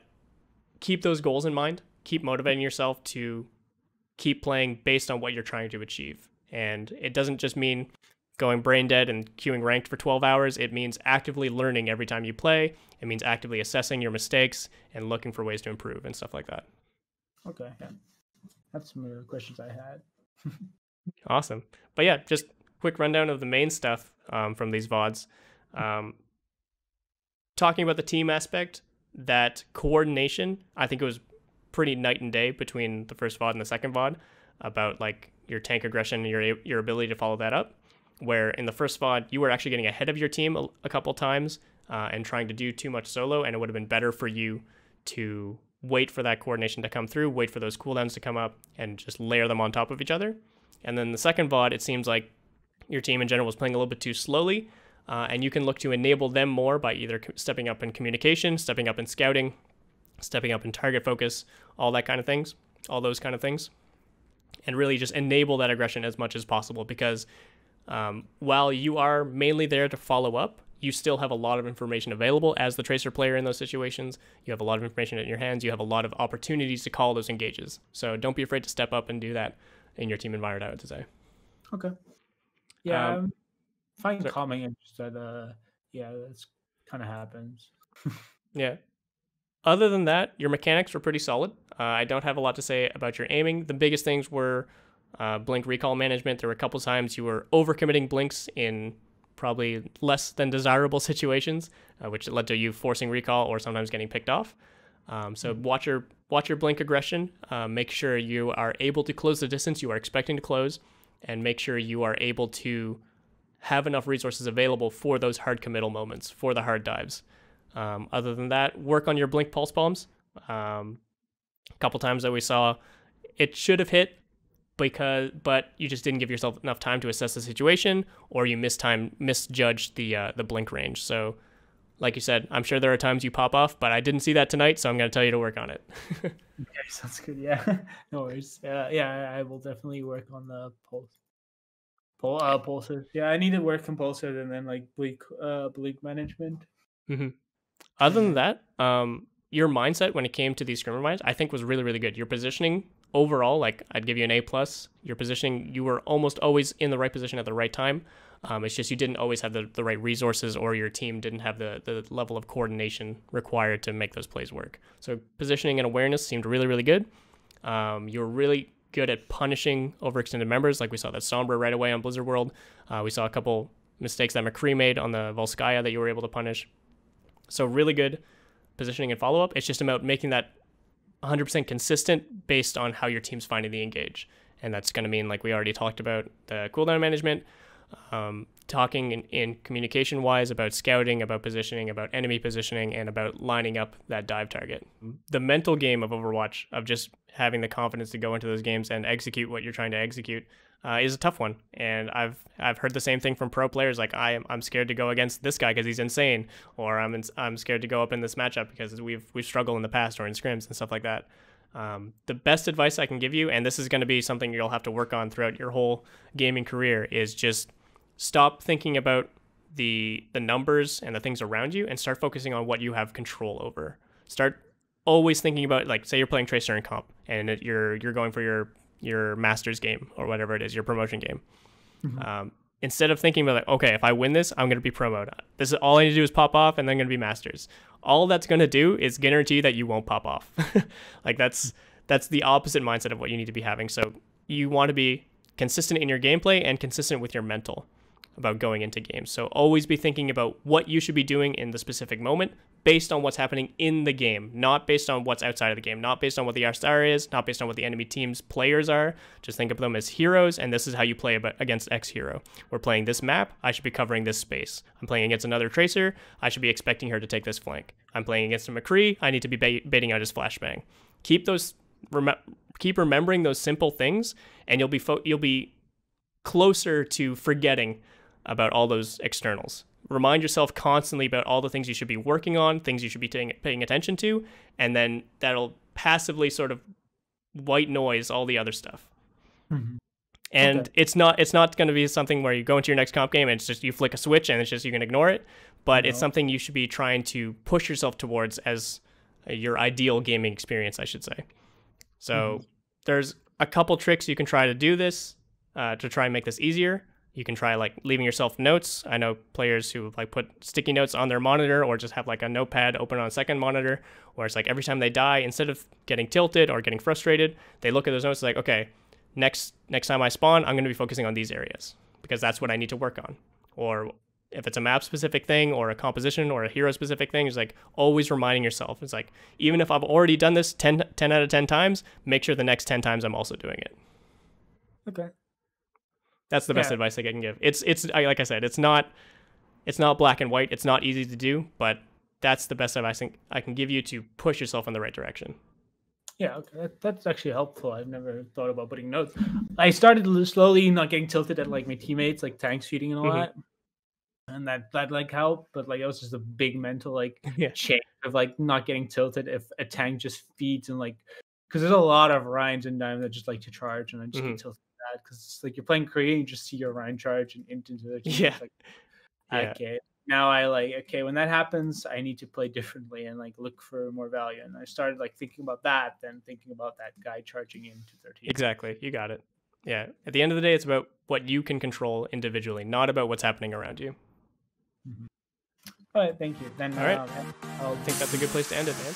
keep those goals in mind. Keep motivating yourself to keep playing based on what you're trying to achieve. And it doesn't just mean going brain dead and queuing ranked for twelve hours. It means actively learning every time you play. It means actively assessing your mistakes and looking for ways to improve and stuff like that. Okay. Yeah. That's some of the questions I had. Awesome. But yeah, just quick rundown of the main stuff. um, from these V O Ds. Um, talking about the team aspect, that coordination, I think it was pretty night and day between the first V O D and the second V O D about like your tank aggression, your your ability to follow that up. Where in the first V O D, you were actually getting ahead of your team a, a couple times uh, and trying to do too much solo, and it would have been better for you to wait for that coordination to come through, wait for those cooldowns to come up, and just layer them on top of each other. And then the second V O D, it seems like your team in general was playing a little bit too slowly, uh, and you can look to enable them more by either stepping up in communication, stepping up in scouting, stepping up in target focus, all that kind of things, all those kind of things, and really just enable that aggression as much as possible, because um, while you are mainly there to follow up, you still have a lot of information available as the Tracer player in those situations. You have a lot of information in your hands. You have a lot of opportunities to call those engages. So don't be afraid to step up and do that in your team environment, I would say. Okay. Yeah, um, fine comment. And just that, uh, yeah, that's kind of happens. Yeah. Other than that, your mechanics were pretty solid. Uh, I don't have a lot to say about your aiming. The biggest things were uh, blink recall management. There were a couple times you were overcommitting blinks in probably less than desirable situations, uh, which led to you forcing recall or sometimes getting picked off. Um, so watch your watch your blink aggression. Uh, make sure you are able to close the distance you are expecting to close, and make sure you are able to have enough resources available for those hard committal moments, for the hard dives. Um, other than that, work on your blink pulse bombs. Um, a couple times that we saw, it should have hit, because but you just didn't give yourself enough time to assess the situation, or you missed time, misjudged the uh, the blink range. So, like you said, I'm sure there are times you pop off, but I didn't see that tonight, so I'm going to tell you to work on it. Okay, sounds good. Yeah, no worries. Uh, yeah, I will definitely work on the pulse. Pul uh, pulses. Yeah, I need to work on pulses and then like bleak, uh, bleak management. Mm-hmm. Other than that, um, your mindset when it came to these scrimmer mines, I think was really, really good. Your positioning overall, like I'd give you an A plus. Your positioning, you were almost always in the right position at the right time. Um, it's just you didn't always have the, the right resources, or your team didn't have the, the level of coordination required to make those plays work. So positioning and awareness seemed really, really good. Um, you were really good at punishing overextended members. Like we saw that Sombra right away on Blizzard World. Uh, we saw a couple mistakes that McCree made on the Volskaya that you were able to punish. So really good positioning and follow-up. It's just about making that one hundred percent consistent based on how your team's finding the engage. And that's going to mean, like we already talked about, the cooldown management, um, talking in, in communication-wise about scouting, about positioning, about enemy positioning, and about lining up that dive target. The mental game of Overwatch, of just having the confidence to go into those games and execute what you're trying to execute, uh, is a tough one. And I've I've heard the same thing from pro players, like I'm I'm scared to go against this guy because he's insane, or I'm in, I'm scared to go up in this matchup because we've we've struggled in the past or in scrims and stuff like that. Um, the best advice I can give you, and this is going to be something you'll have to work on throughout your whole gaming career, is just stop thinking about the the numbers and the things around you and start focusing on what you have control over. Start always thinking about, like, say you're playing Tracer and comp, and it, you're you're going for your your master's game or whatever it is, your promotion game. Mm-hmm. Um, instead of thinking about, like, okay, if I win this, I'm going to be promoted. This is all I need to do is pop off, and then I'm going to be masters. All that's going to do is guarantee that you won't pop off. Like that's that's the opposite mindset of what you need to be having. So you want to be consistent in your gameplay and consistent with your mental about going into games. So always be thinking about what you should be doing in the specific moment based on what's happening in the game, not based on what's outside of the game, not based on what the R star is, not based on what the enemy team's players are. Just think of them as heroes, and this is how you play against X hero. We're playing this map, I should be covering this space. I'm playing against another Tracer, I should be expecting her to take this flank. I'm playing against a McCree, I need to be bait baiting out his flashbang. Keep those, rem keep remembering those simple things, and you'll be, fo you'll be closer to forgetting about all those externals. Remind yourself constantly about all the things you should be working on, things you should be paying attention to, and then that'll passively sort of white noise all the other stuff. Mm-hmm. And okay. it's not it's not going to be something where you go into your next comp game and it's just you flick a switch and it's just you can ignore it, but no. It's something you should be trying to push yourself towards as your ideal gaming experience, I should say. So mm-hmm. There's a couple tricks you can try to do this, uh, to try and make this easier. You can try, like, leaving yourself notes. I know players who, like, put sticky notes on their monitor or just have, like, a notepad open on a second monitor, where it's like every time they die, instead of getting tilted or getting frustrated, they look at those notes like, okay, next next time I spawn, I'm going to be focusing on these areas because that's what I need to work on. or if it's a map specific thing or a composition or a hero specific thing, it's like always reminding yourself. It's like, even if I've already done this ten out of ten times, make sure the next ten times I'm also doing it. Okay. That's the best yeah. advice I can give. It's, it's like I said, it's not, it's not black and white. It's not easy to do, but that's the best advice I can give you to push yourself in the right direction. Yeah, okay. That, that's actually helpful. I've never thought about putting notes. I started slowly not getting tilted at like my teammates, like tank shooting and all mm-hmm. that. And that, that like helped, but like it was just a big mental like yeah. change of like not getting tilted if a tank just feeds and like, because there's a lot of Rhines and Dimes that just like to charge and I just mm-hmm. get tilted at that because it's like you're playing Korean, you just see your Rhine charge and into the game. Yeah. Like, yeah. Okay. Now I like, okay, when that happens, I need to play differently and like look for more value. And I started like thinking about that, then thinking about that guy charging into thirteen. Exactly. You got it. Yeah. At the end of the day, it's about what you can control individually, not about what's happening around you. Mm-hmm. All right. Thank you. Then All right. um, I'll think that's a good place to end it, man.